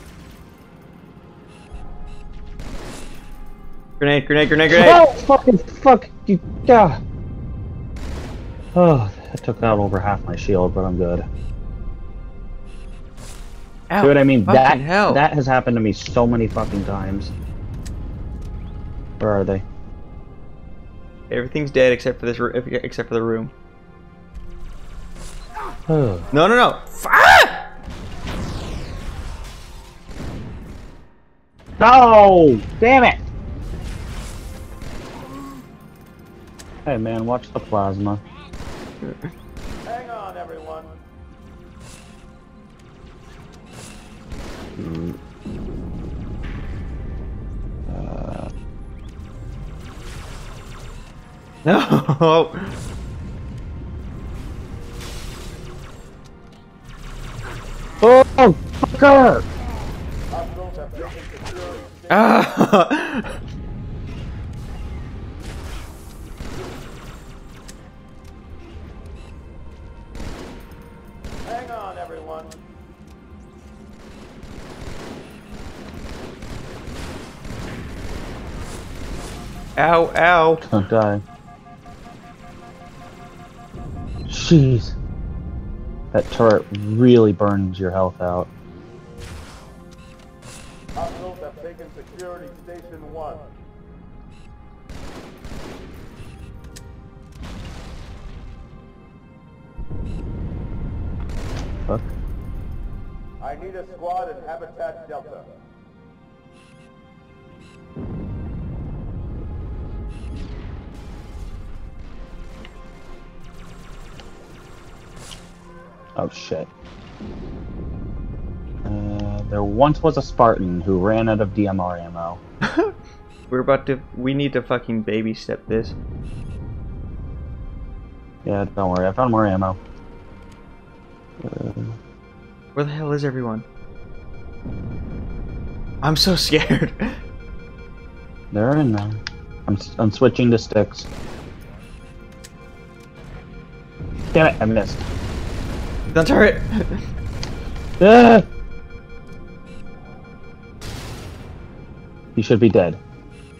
Grenade, grenade, grenade, grenade! Oh, fucking fuck! You... Ah. Oh, that took out over half my shield, but I'm good. Ow, see what I mean? That has happened to me so many fucking times. Where are they? Everything's dead except for this the room. Oh. No, no, no! Ah! No! Damn it! Hey man, watch the plasma. Hang on, everyone. No. Oh, fucker! Ah! Ow, ow. Don't die. Jeez. That turret really burns your health out. Hostiles have taken security station 1. fuck? I need a squad in Habitat Delta. Oh shit. There once was a Spartan who ran out of DMR ammo. We're about to. We need to fucking baby step this. Yeah, don't worry. I found more ammo. Where the hell is everyone? I'm so scared. They're in there. I'm switching to sticks. Damn it! I missed. Don't turret. You should be dead.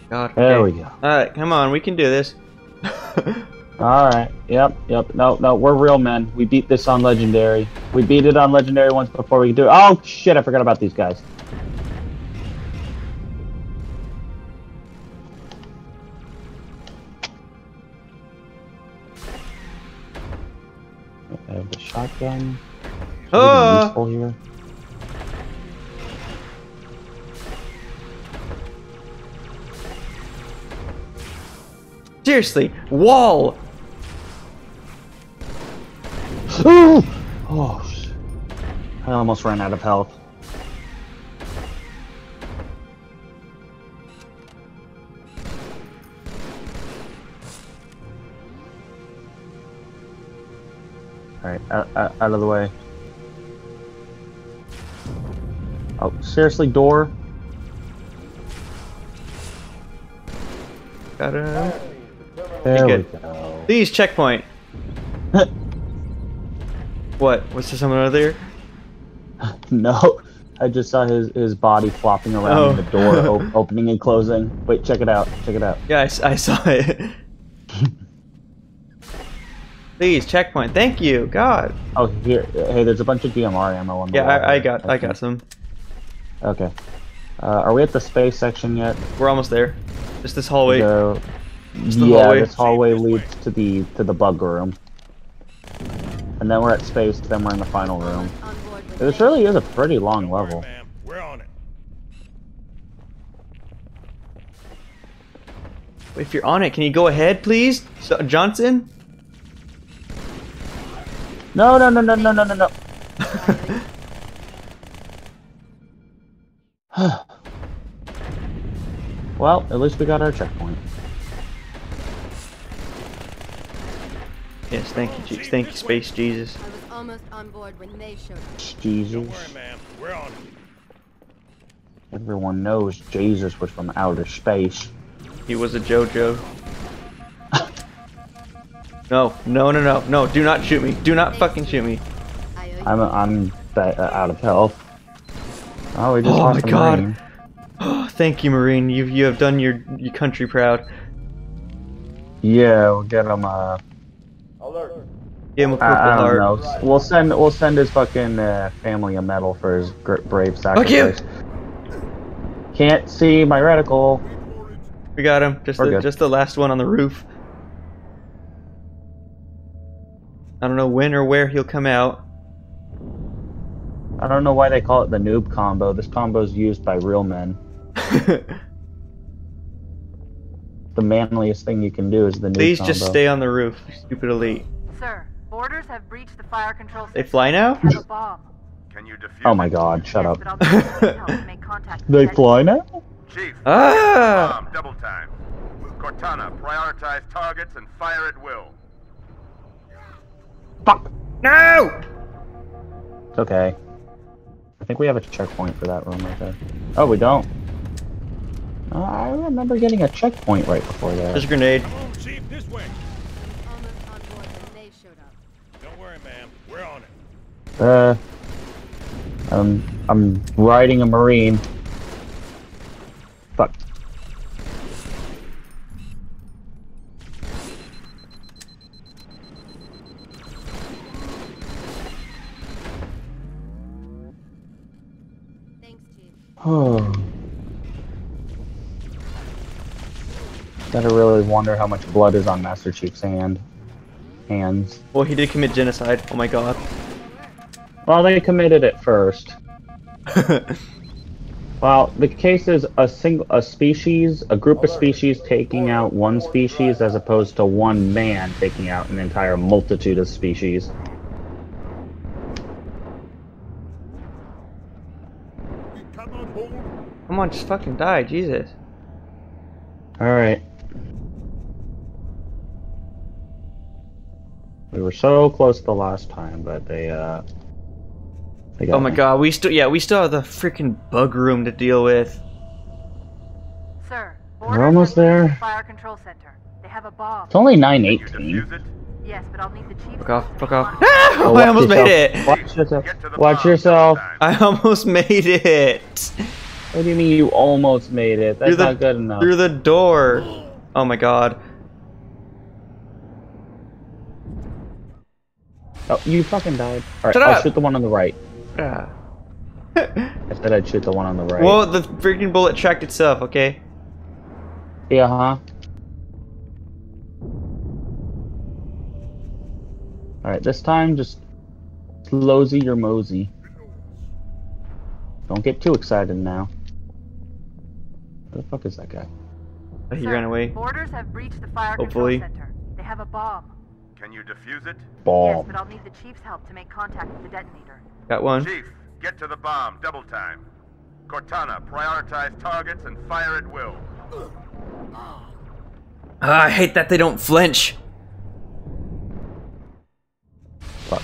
God, okay. There we go. Alright, come on, we can do this. Alright, yep. No, we're real men. We beat this on Legendary. We beat it on Legendary once before we could do it. Oh, shit, I forgot about these guys. I have the shotgun. Oh! Useful here. Seriously, wall! Ooh! Oh, shit. I almost ran out of health. Alright, out of the way. Oh, seriously, door? Got him. There we go. Please, checkpoint. What? Was there someone out there? No. I just saw his body flopping around in the door opening and closing. Wait, check it out. Check it out. Yeah, I saw it. Please, checkpoint. Thank you. God. Oh, here. Hey, there's a bunch of DMR ammo on the wall. Yeah, I got some. Okay. Are we at the space section yet? We're almost there. Just this hallway. So, yeah, hallway. This hallway leads to the bug room. And then we're at space, then we're in the final room. This really is a pretty long level. Right, we're on it. If you're on it, can you go ahead, please? So, Johnson? No. Well, at least we got our checkpoint. Yes, thank you, Jesus. Thank you, Space Jesus. I was almost on board when they showed up. Jesus. Don't worry, ma'am. We're on it. Everyone knows Jesus was from outer space. He was a JoJo. No. Do not shoot me. Do not fucking shoot me. I'm out of health. Oh, we just lost the Marine. Oh, thank you, Marine. You have done your country proud. Yeah, we'll get him, Give him a purple heart. Know. We'll send his fucking family a medal for his brave sacrifice. Fuck you! Can't see my reticle. We got him. Just the last one on the roof. I don't know when or where he'll come out. I don't know why they call it the noob combo. This combo's used by real men. The manliest thing you can do is the noob combo. Just stay on the roof, stupid elite. Sir, borders have breached the fire control system. They fly now? Oh my god, shut up. They fly now? Chief, bomb, double time. Cortana, prioritize targets and fire at will. Fuck! No! It's okay. I think we have a checkpoint for that room right there. Oh, we don't. I remember getting a checkpoint right before that. There's a grenade. Chief, this way. We're on it. I'm riding a Marine. Fuck. Thanks, Chief. Oh. Gotta really wonder how much blood is on Master Chief's hands. Well, he did commit genocide. Oh my god. Well, they committed it first. Well, the case is a group of species taking out one species as opposed to one man taking out an entire multitude of species. Come on, just fucking die, Jesus. Alright. We were so close the last time, but they got Oh my god, we still have the freaking bug room to deal with. Sir, we're almost there. Fire control center. They have a bomb. It's only 9:18. Yes, but I'll need the chief. Fuck off, fuck off. Oh, I almost made it. Watch yourself. Watch yourself. I almost made it. What do you mean you almost made it? That's not good enough. Through the door. Oh my god. Oh, you fucking died. Alright, I'll shoot the one on the right. Yeah. I said I'd shoot the one on the right. Well, the freaking bullet tracked itself, okay? Yeah, huh? Alright, this time just lozy your mosey. Don't get too excited now. Where the fuck is that guy? He ran away. Borders have breached the fire control center. They have a bomb. Can you defuse it? Bomb. Yes, but I'll need the chief's help to make contact with the detonator. Got one. Chief, get to the bomb. Double time. Cortana, prioritize targets and fire at will. I hate that they don't flinch. Fuck.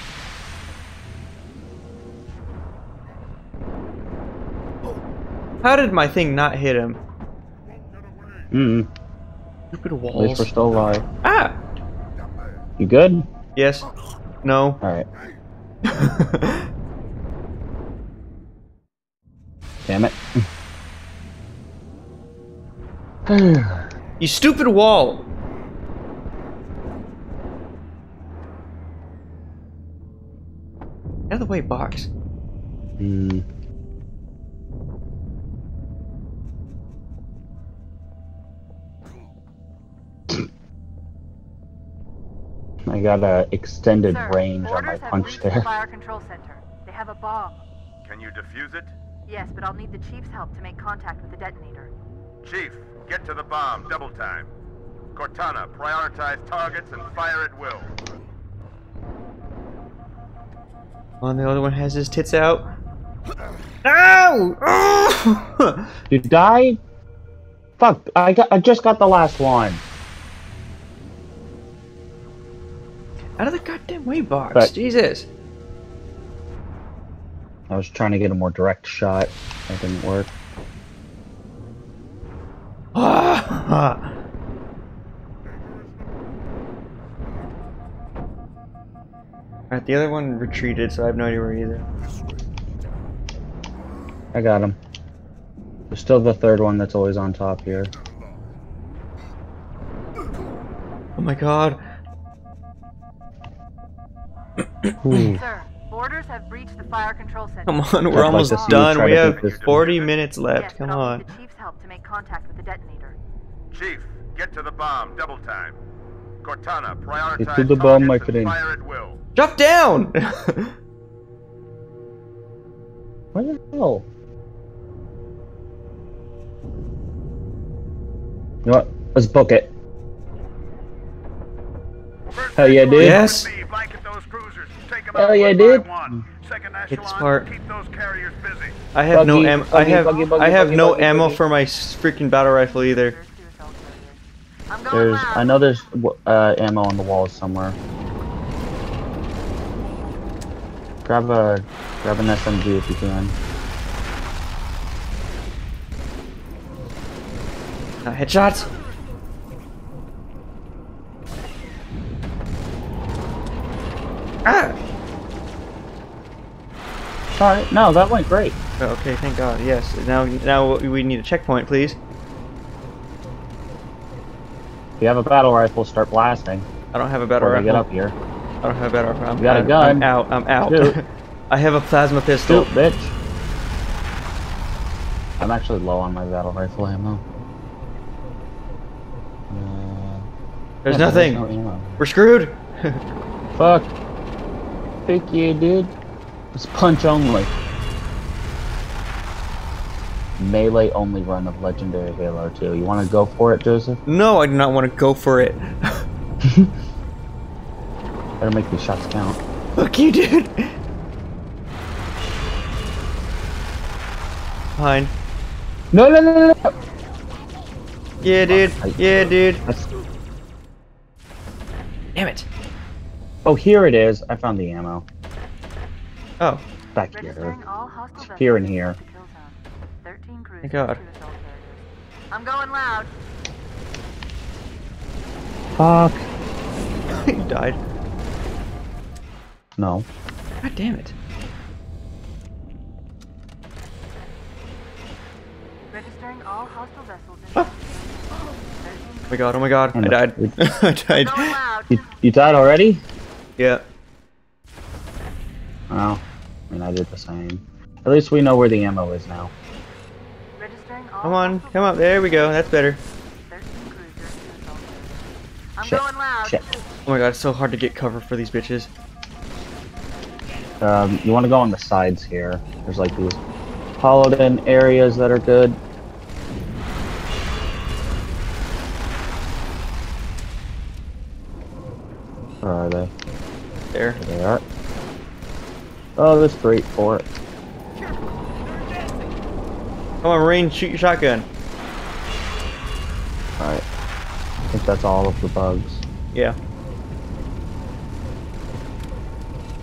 How did my thing not hit him? Mm-mm. Stupid walls. At least we're still alive. Ah! You good? Yes. No. Alright. Damn it. You stupid wall! Out of the way, box. Hmm. I got an extended range on my punch there. Fire control center. They have a bomb. Can you defuse it? Yes, but I'll need the chief's help to make contact with the detonator. Chief, get to the bomb. Double time. Cortana, prioritize targets and fire at will. Well, the other one has his tits out. Ow! You die? Fuck! I just got the last one. Out of the goddamn way, box. But Jesus. I was trying to get a more direct shot. That didn't work. Alright, the other one retreated, so I have no idea where he is. I got him. There's still the third one that's always on top here. Oh my god. Sir, borders have breached the fire control center. Come on, we're almost done. We have 40 minutes left. Come on. The chief's help to make contact with the detonator. Chief, get to the bomb. Double time. Cortana, prioritize. Get to the bomb, my friend. Fire at will. Drop down. What the hell? You know what? Let's book it. Hell yeah, dude. Yes. Hell yeah, dude. Hit this part. I have no ammo. I have no ammo for my freaking battle rifle either. There's, I know there's ammo on the walls somewhere. Grab an SMG if you can. Headshots. Ah! Sorry, no, that went great. Oh, okay, thank God. Yes, now we need a checkpoint, please. If you have a battle rifle, start blasting. I don't have a battle rifle. Get up here. I don't have a battle rifle. You got a gun. I'm out. I'm out. I have a plasma pistol. Shoot, bitch. I'm actually low on my battle rifle ammo. There's nothing. There's no ammo. We're screwed. Fuck. Fuck you, dude. It's punch only. Melee only run of Legendary Halo 2. You want to go for it, Joseph? No, I do not want to go for it. Better make these shots count. Look, you did. Fine. No, no, no, no. Yeah, dude. Yeah, dude. Damn it. Oh, here it is. I found the ammo. Oh. Back here. Here and here. Thank God. I'm going loud. Fuck. He died. No. God damn it. Registering all hostile vessels. Oh. Oh my God! Oh my God! I died. I died. You died already? Yeah. Well, I mean, I did the same. At least we know where the ammo is now. Come on, come up. There we go. That's better. I'm going loud. Shit. Oh my God, it's so hard to get cover for these bitches. You want to go on the sides here. There's like these hollowed in areas that are good. Where are they? There. There they are. Oh, that's great for it. Come on, Marine, shoot your shotgun. Alright. I think that's all of the bugs. Yeah.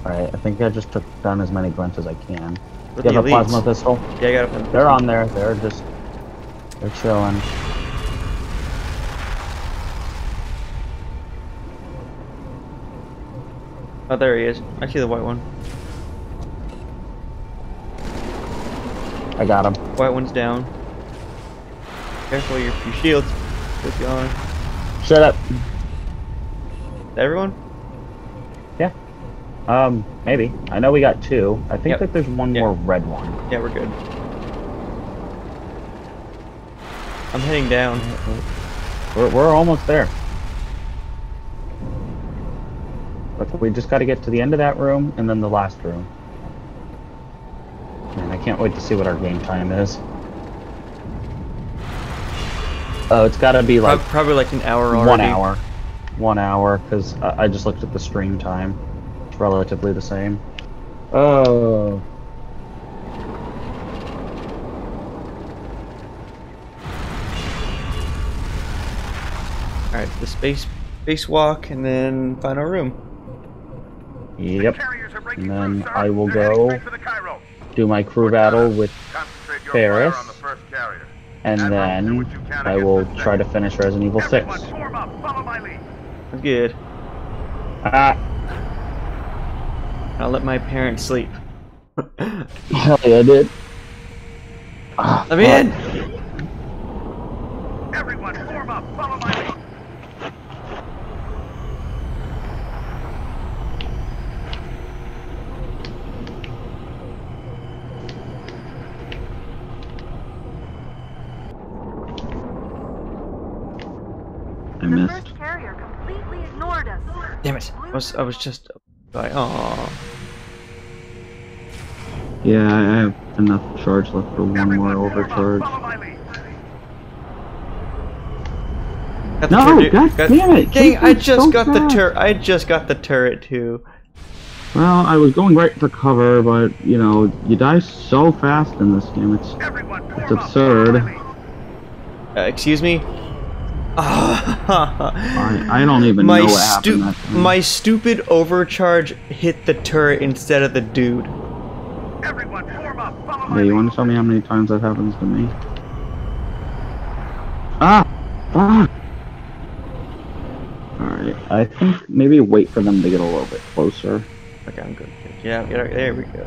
Alright, I think I just took down as many grunts as I can. Do you have a plasma pistol? Yeah, I got a plasma pistol. They're on there. They're just... they're chilling. Oh, there he is. I see the white one. I got him. White one's down. Careful, your shields. Just going. Shut up. Is everyone? Yeah. Maybe. I know we got two. I think that there's one more red one. Yeah, we're good. I'm heading down. We're almost there. Look, we just got to get to the end of that room and then the last room. Man, I can't wait to see what our game time is. Oh, it's gotta be like... probably like an hour already. 1 hour. 1 hour, because I just looked at the stream time. It's relatively the same. Oh. Alright, the spacewalk, and then final room. Yep. And then I will go... do my crew battle with Ferris, and then I will try to finish Resident Evil 6. I'm good. Ah! I'll let my parents sleep. Hell yeah, dude. Ah, let me in! Everyone, form up, follow my lead. The first carrier completely ignored us. Damn it! I was just. Oh. Yeah, I have enough charge left for one more overcharge. No, God damn it! Dang, I just got the turret too. Well, I was going right for cover, but you know, you die so fast in this game. It's absurd. Excuse me. I don't even know what happened. My stupid overcharge hit the turret instead of the dude. Everyone, form up, follow me. You want to tell me how many times that happens to me? Ah! Alright, I think maybe wait for them to get a little bit closer. Okay, I'm good. Yeah, there we go.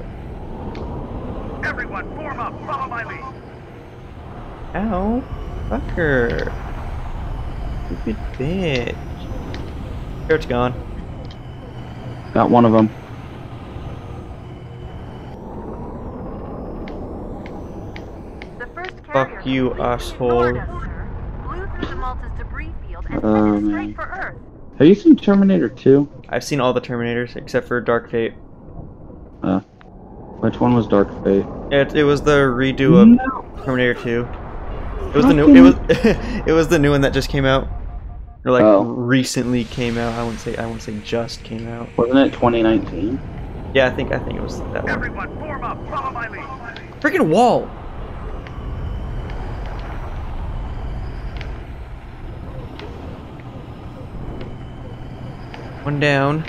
Everyone, form up, follow my lead. Ow, fucker. Stupid bitch. Turret's gone. Got one of them. The first fuck you, asshole. Have you seen Terminator 2? I've seen all the Terminators except for Dark Fate. Which one was Dark Fate? It was the redo of Terminator 2. It was it was the new one that just came out. Or like recently came out. I wouldn't say just came out. Wasn't it 2019? Yeah, I think it was that one. Everyone form up, follow my lead. Freaking wall. One down.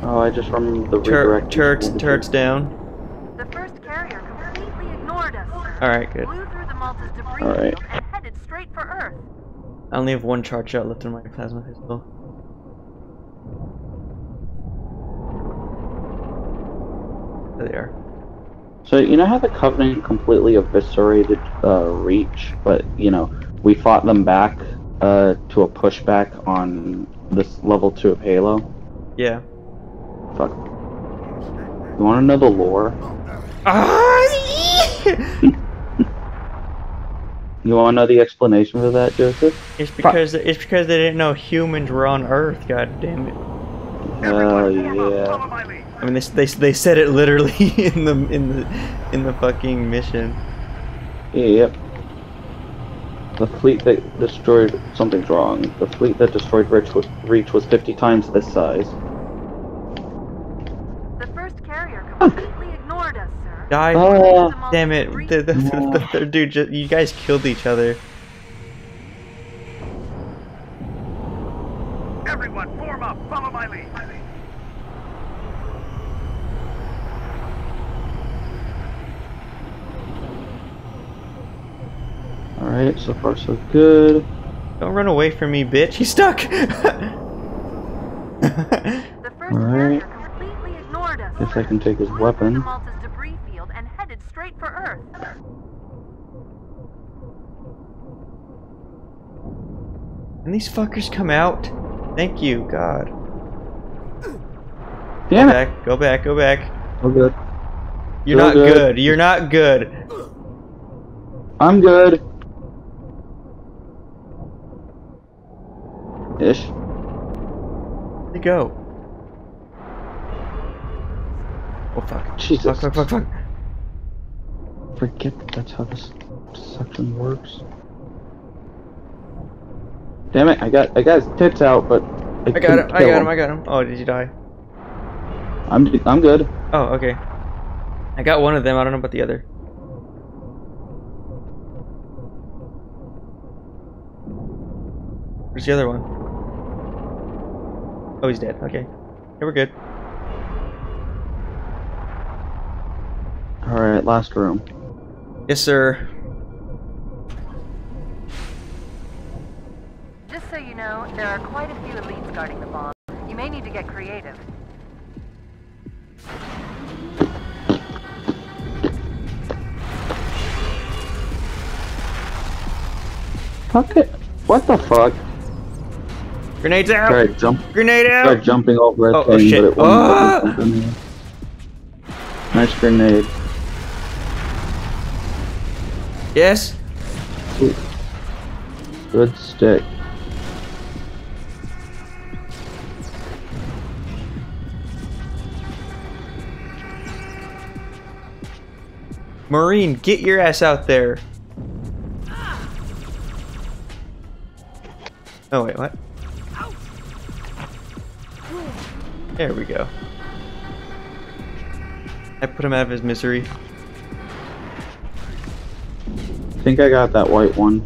Oh, I just remembered the redirect. Turrets down. The first carrier completely ignored us. Alright, good. Blew through the Malta's debris field and headed straight for Earth. I only have one charge shot left in my plasma pistol. There they are. So, you know how the Covenant completely eviscerated Reach, but, you know, we fought them back to a pushback on this level 2 of Halo? Yeah. Fuck. You want to know the lore? You want to know the explanation for that, Joseph? It's because they didn't know humans were on Earth. God damn it. Oh yeah. I mean, they said it literally in the fucking mission. Yep. The fleet that destroyed something's wrong. The fleet that destroyed Reach was 50 times this size. The first carrier completely ignored us. Die! Oh, damn it! The dude, you guys killed each other. Everyone, form up. Follow my lead. All right, so far so good. Don't run away from me, bitch! He's stuck. All right. Guess I can take his weapon. Straight for Earth. And these fuckers come out. Thank you, God. Damn it! Go back! Go back! I'm good. You're not good. You're not good. I'm good. Ish. Where'd he go? Oh fuck! Jesus! Fuck! Fuck! Fuck! Fuck! Forget that that's how this suction works. Damn it! I got his tits out, but I got him. Oh, did you die? I'm good. Oh, okay. I got one of them. I don't know about the other. Where's the other one? Oh, he's dead. Okay, yeah, we're good. All right, last room. Yes, sir. Just so you know, there are quite a few elites guarding the bomb. You may need to get creative. Fuck it. What the fuck? Grenades out! Grenade out! Start jumping over a thing, shit. But it wasn't open. Nice grenade. Yes? Ooh. Good stick. Marine, get your ass out there. Oh, wait, what? There we go. I put him out of his misery. I think I got that white one.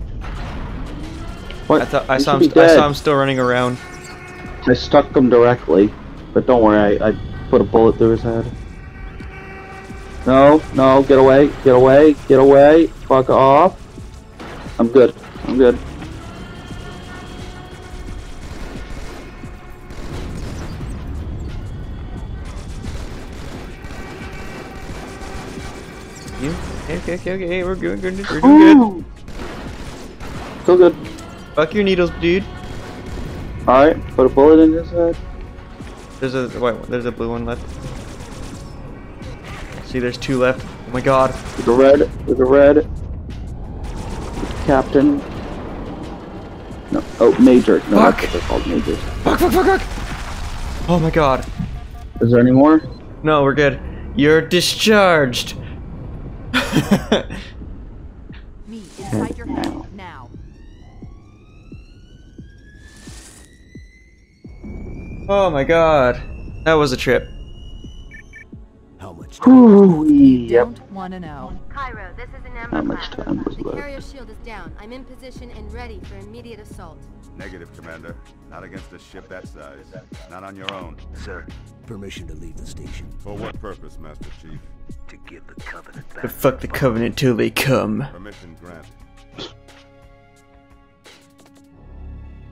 What? I saw him still running around. I stuck him directly, but don't worry, I put a bullet through his head. No, no, get away, get away, get away, fuck off. I'm good, I'm good. Okay, we're doing good. Still good. Fuck your needles, dude. Alright, put a bullet in his head. There's a white one, there's a blue one left. See, there's two left. Oh my god. There's a red. Captain. No, oh, Major. No, fuck. That's what they're called, Majors. Fuck. Oh my god. Is there any more? No, we're good. You're discharged. Me inside your house now. Oh my god. That was a trip. How much time? Ooh, yep. Don't wanna know. Cairo, this is an amber. How much time is left? The carrier shield is down. I'm in position and ready for immediate assault. Negative, Commander. Not against a ship that size. Not on your own. Sir, permission to leave the station. For what purpose, Master Chief? To give the Covenant back. To fuck the Covenant till they come. Permission granted.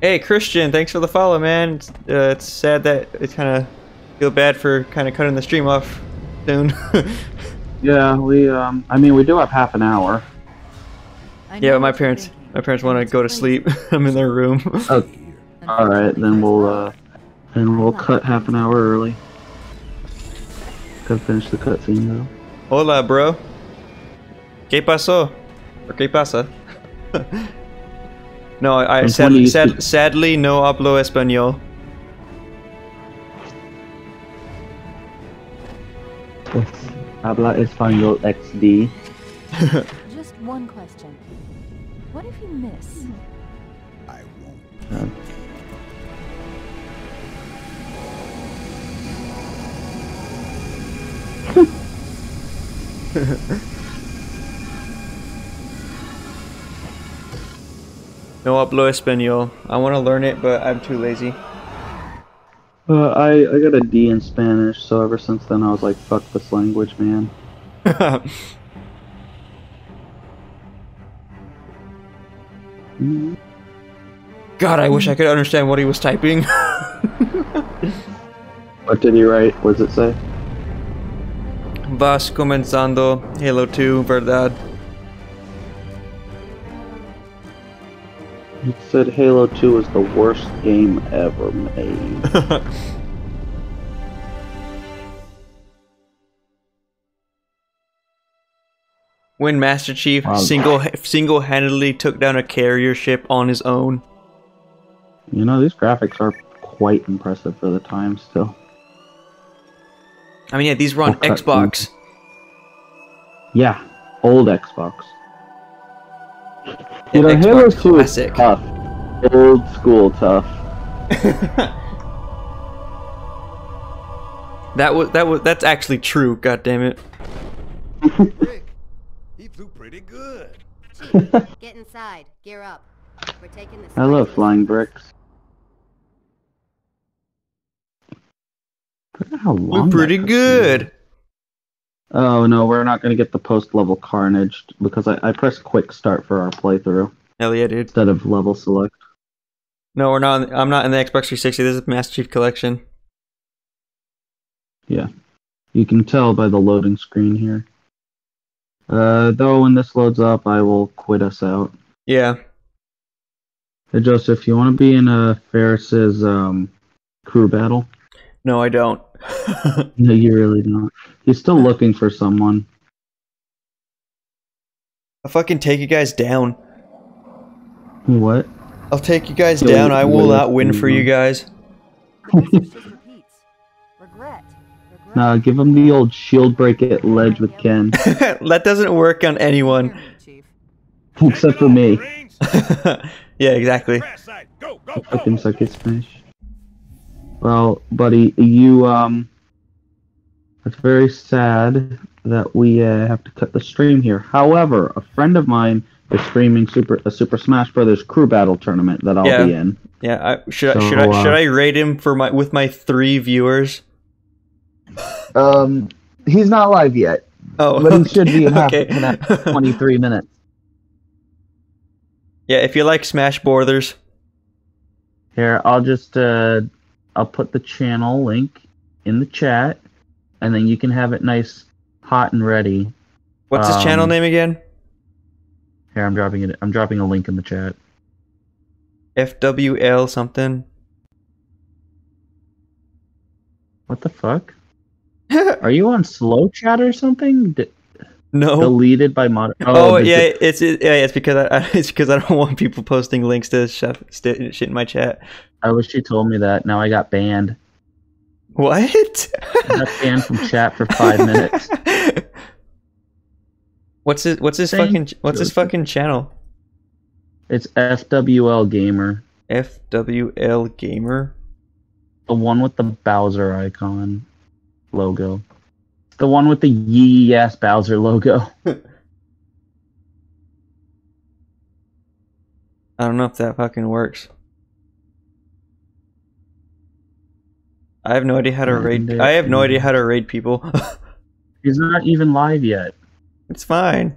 Hey, Christian, thanks for the follow, man. It's sad that it's kind of... feel bad for kind of cutting the stream off soon. Yeah, we, I mean, we do have half an hour. Yeah, but my parents want to go to sleep. I'm in their room. Oh, all right, then we'll cut half an hour early. Gotta finish the cutscene though. Hola, bro. ¿Qué pasó? Or ¿qué pasa? No, I sadly no hablo español. Habla español XD. Just one question. What if you miss? I won't. No hablo español. I want to learn it, but I'm too lazy. I got a D in Spanish, so ever since then I was like, fuck this language, man. God, I wish I could understand what he was typing. What did he write? What does it say? Vas comenzando Halo 2, verdad? It said Halo 2 is the worst game ever made. When Master Chief single-handedly took down a carrier ship on his own. You know, these graphics are quite impressive for the time still. I mean, yeah, these were on Xbox. Yeah, old Xbox. You know, Halo 2 is tough. Old school tough. That's actually true, goddammit. Rick, he flew pretty good. Chief, get inside. Gear up. We're taking this. I love flying bricks. Look at how long. We're pretty good. Oh no, we're not going to get the post-level carnage, because I pressed quick start for our playthrough. Hell yeah, dude. Instead of level select. No, we're not. I'm not in the Xbox 360, this is the Master Chief Collection. Yeah. You can tell by the loading screen here. Though when this loads up, I will quit us out. Yeah. Hey Joseph, you want to be in Ferris's crew battle? No, I don't. No, you really don't. He's still looking for someone. I'll fucking take you guys down. What? I'll take you guys down. I will not win for you guys. Nah, give him the old shield break at ledge with Ken. That doesn't work on anyone. Except for me. Yeah, exactly. I fucking suck his smash. Well, buddy, you, it's very sad that we have to cut the stream here. However, a friend of mine is streaming a Super Smash Brothers crew battle tournament that I'll be in. Yeah, should I rate him for with my 3 viewers? He's not live yet. Oh, but he should be in half 23 minutes. Yeah, if you like Smash Brothers. Here, I'll just I'll put the channel link in the chat, and then you can have it nice, hot, and ready. What's his channel name again? Here, I'm dropping it. I'm dropping a link in the chat. FWL something. What the fuck? Are you on slow chat or something? No. Deleted by mod. Oh, yeah, it's because I don't want people posting links to shit in my chat. I wish you told me that. Now I got banned. What? Got banned from chat for 5 minutes. What's his fucking channel? It's FWL Gamer. FWL Gamer? The one with the Bowser icon logo. The one with the yee-ass Bowser logo. I don't know if that fucking works. I have no idea how to raid. I have no idea how to raid people. He's not even live yet. It's fine.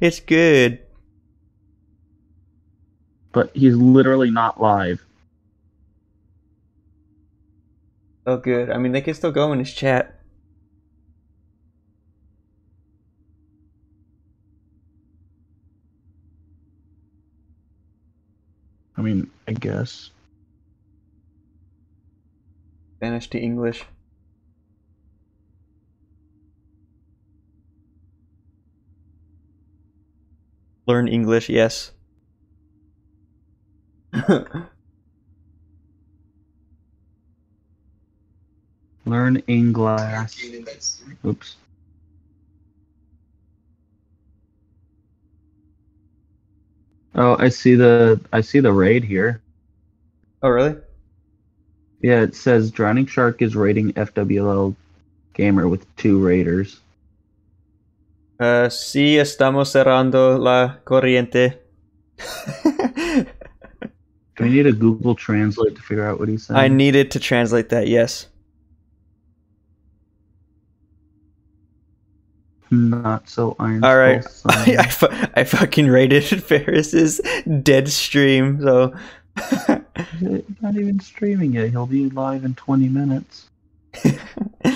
It's good. But he's literally not live. Oh, good. I mean, they can still go in his chat. I mean, I guess. Spanish to English. Learn English, yes. Learn English. Oops. Oh, I see the raid here. Oh, really? Yeah, it says Drowning Shark is raiding FWL Gamer with 2 raiders. Sí, estamos cerrando la corriente. Do we need a Google Translate to figure out what he's saying? I needed to translate that, yes. Not so iron. All right, I fucking rated Ferris's dead stream, so not even streaming yet. He'll be live in 20 minutes. Or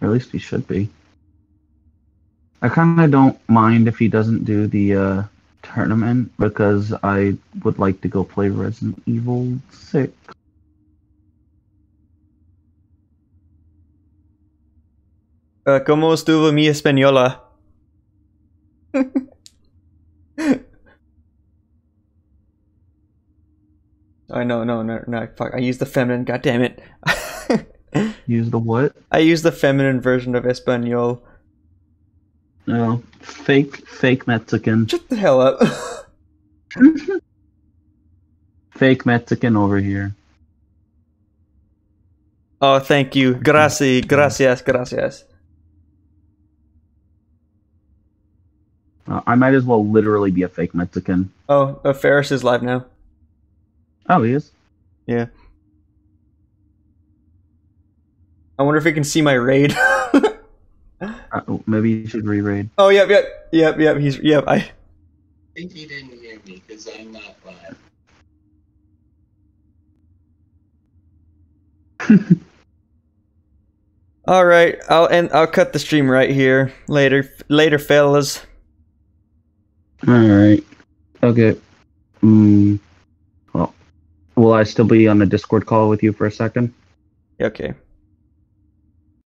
at least he should be. I kind of don't mind if he doesn't do the tournament because I would like to go play Resident Evil 6. ¿Cómo estuvo mi española? I know, no, fuck. I used the feminine, goddammit. Use the what? I used the feminine version of Espanol. No, fake Mexican. Shut the hell up. Fake Mexican over here. Oh, thank you. Gracias. I might as well literally be a fake Mexican. Oh, Ferris is live now. Oh, he is? Yeah. I wonder if he can see my raid. Maybe you should re-raid. Oh, yep. I think he didn't hear me because I'm not live. All right, I'll cut the stream right here. Later, fellas. All right. Okay. Well, will I still be on the Discord call with you for a second? Okay.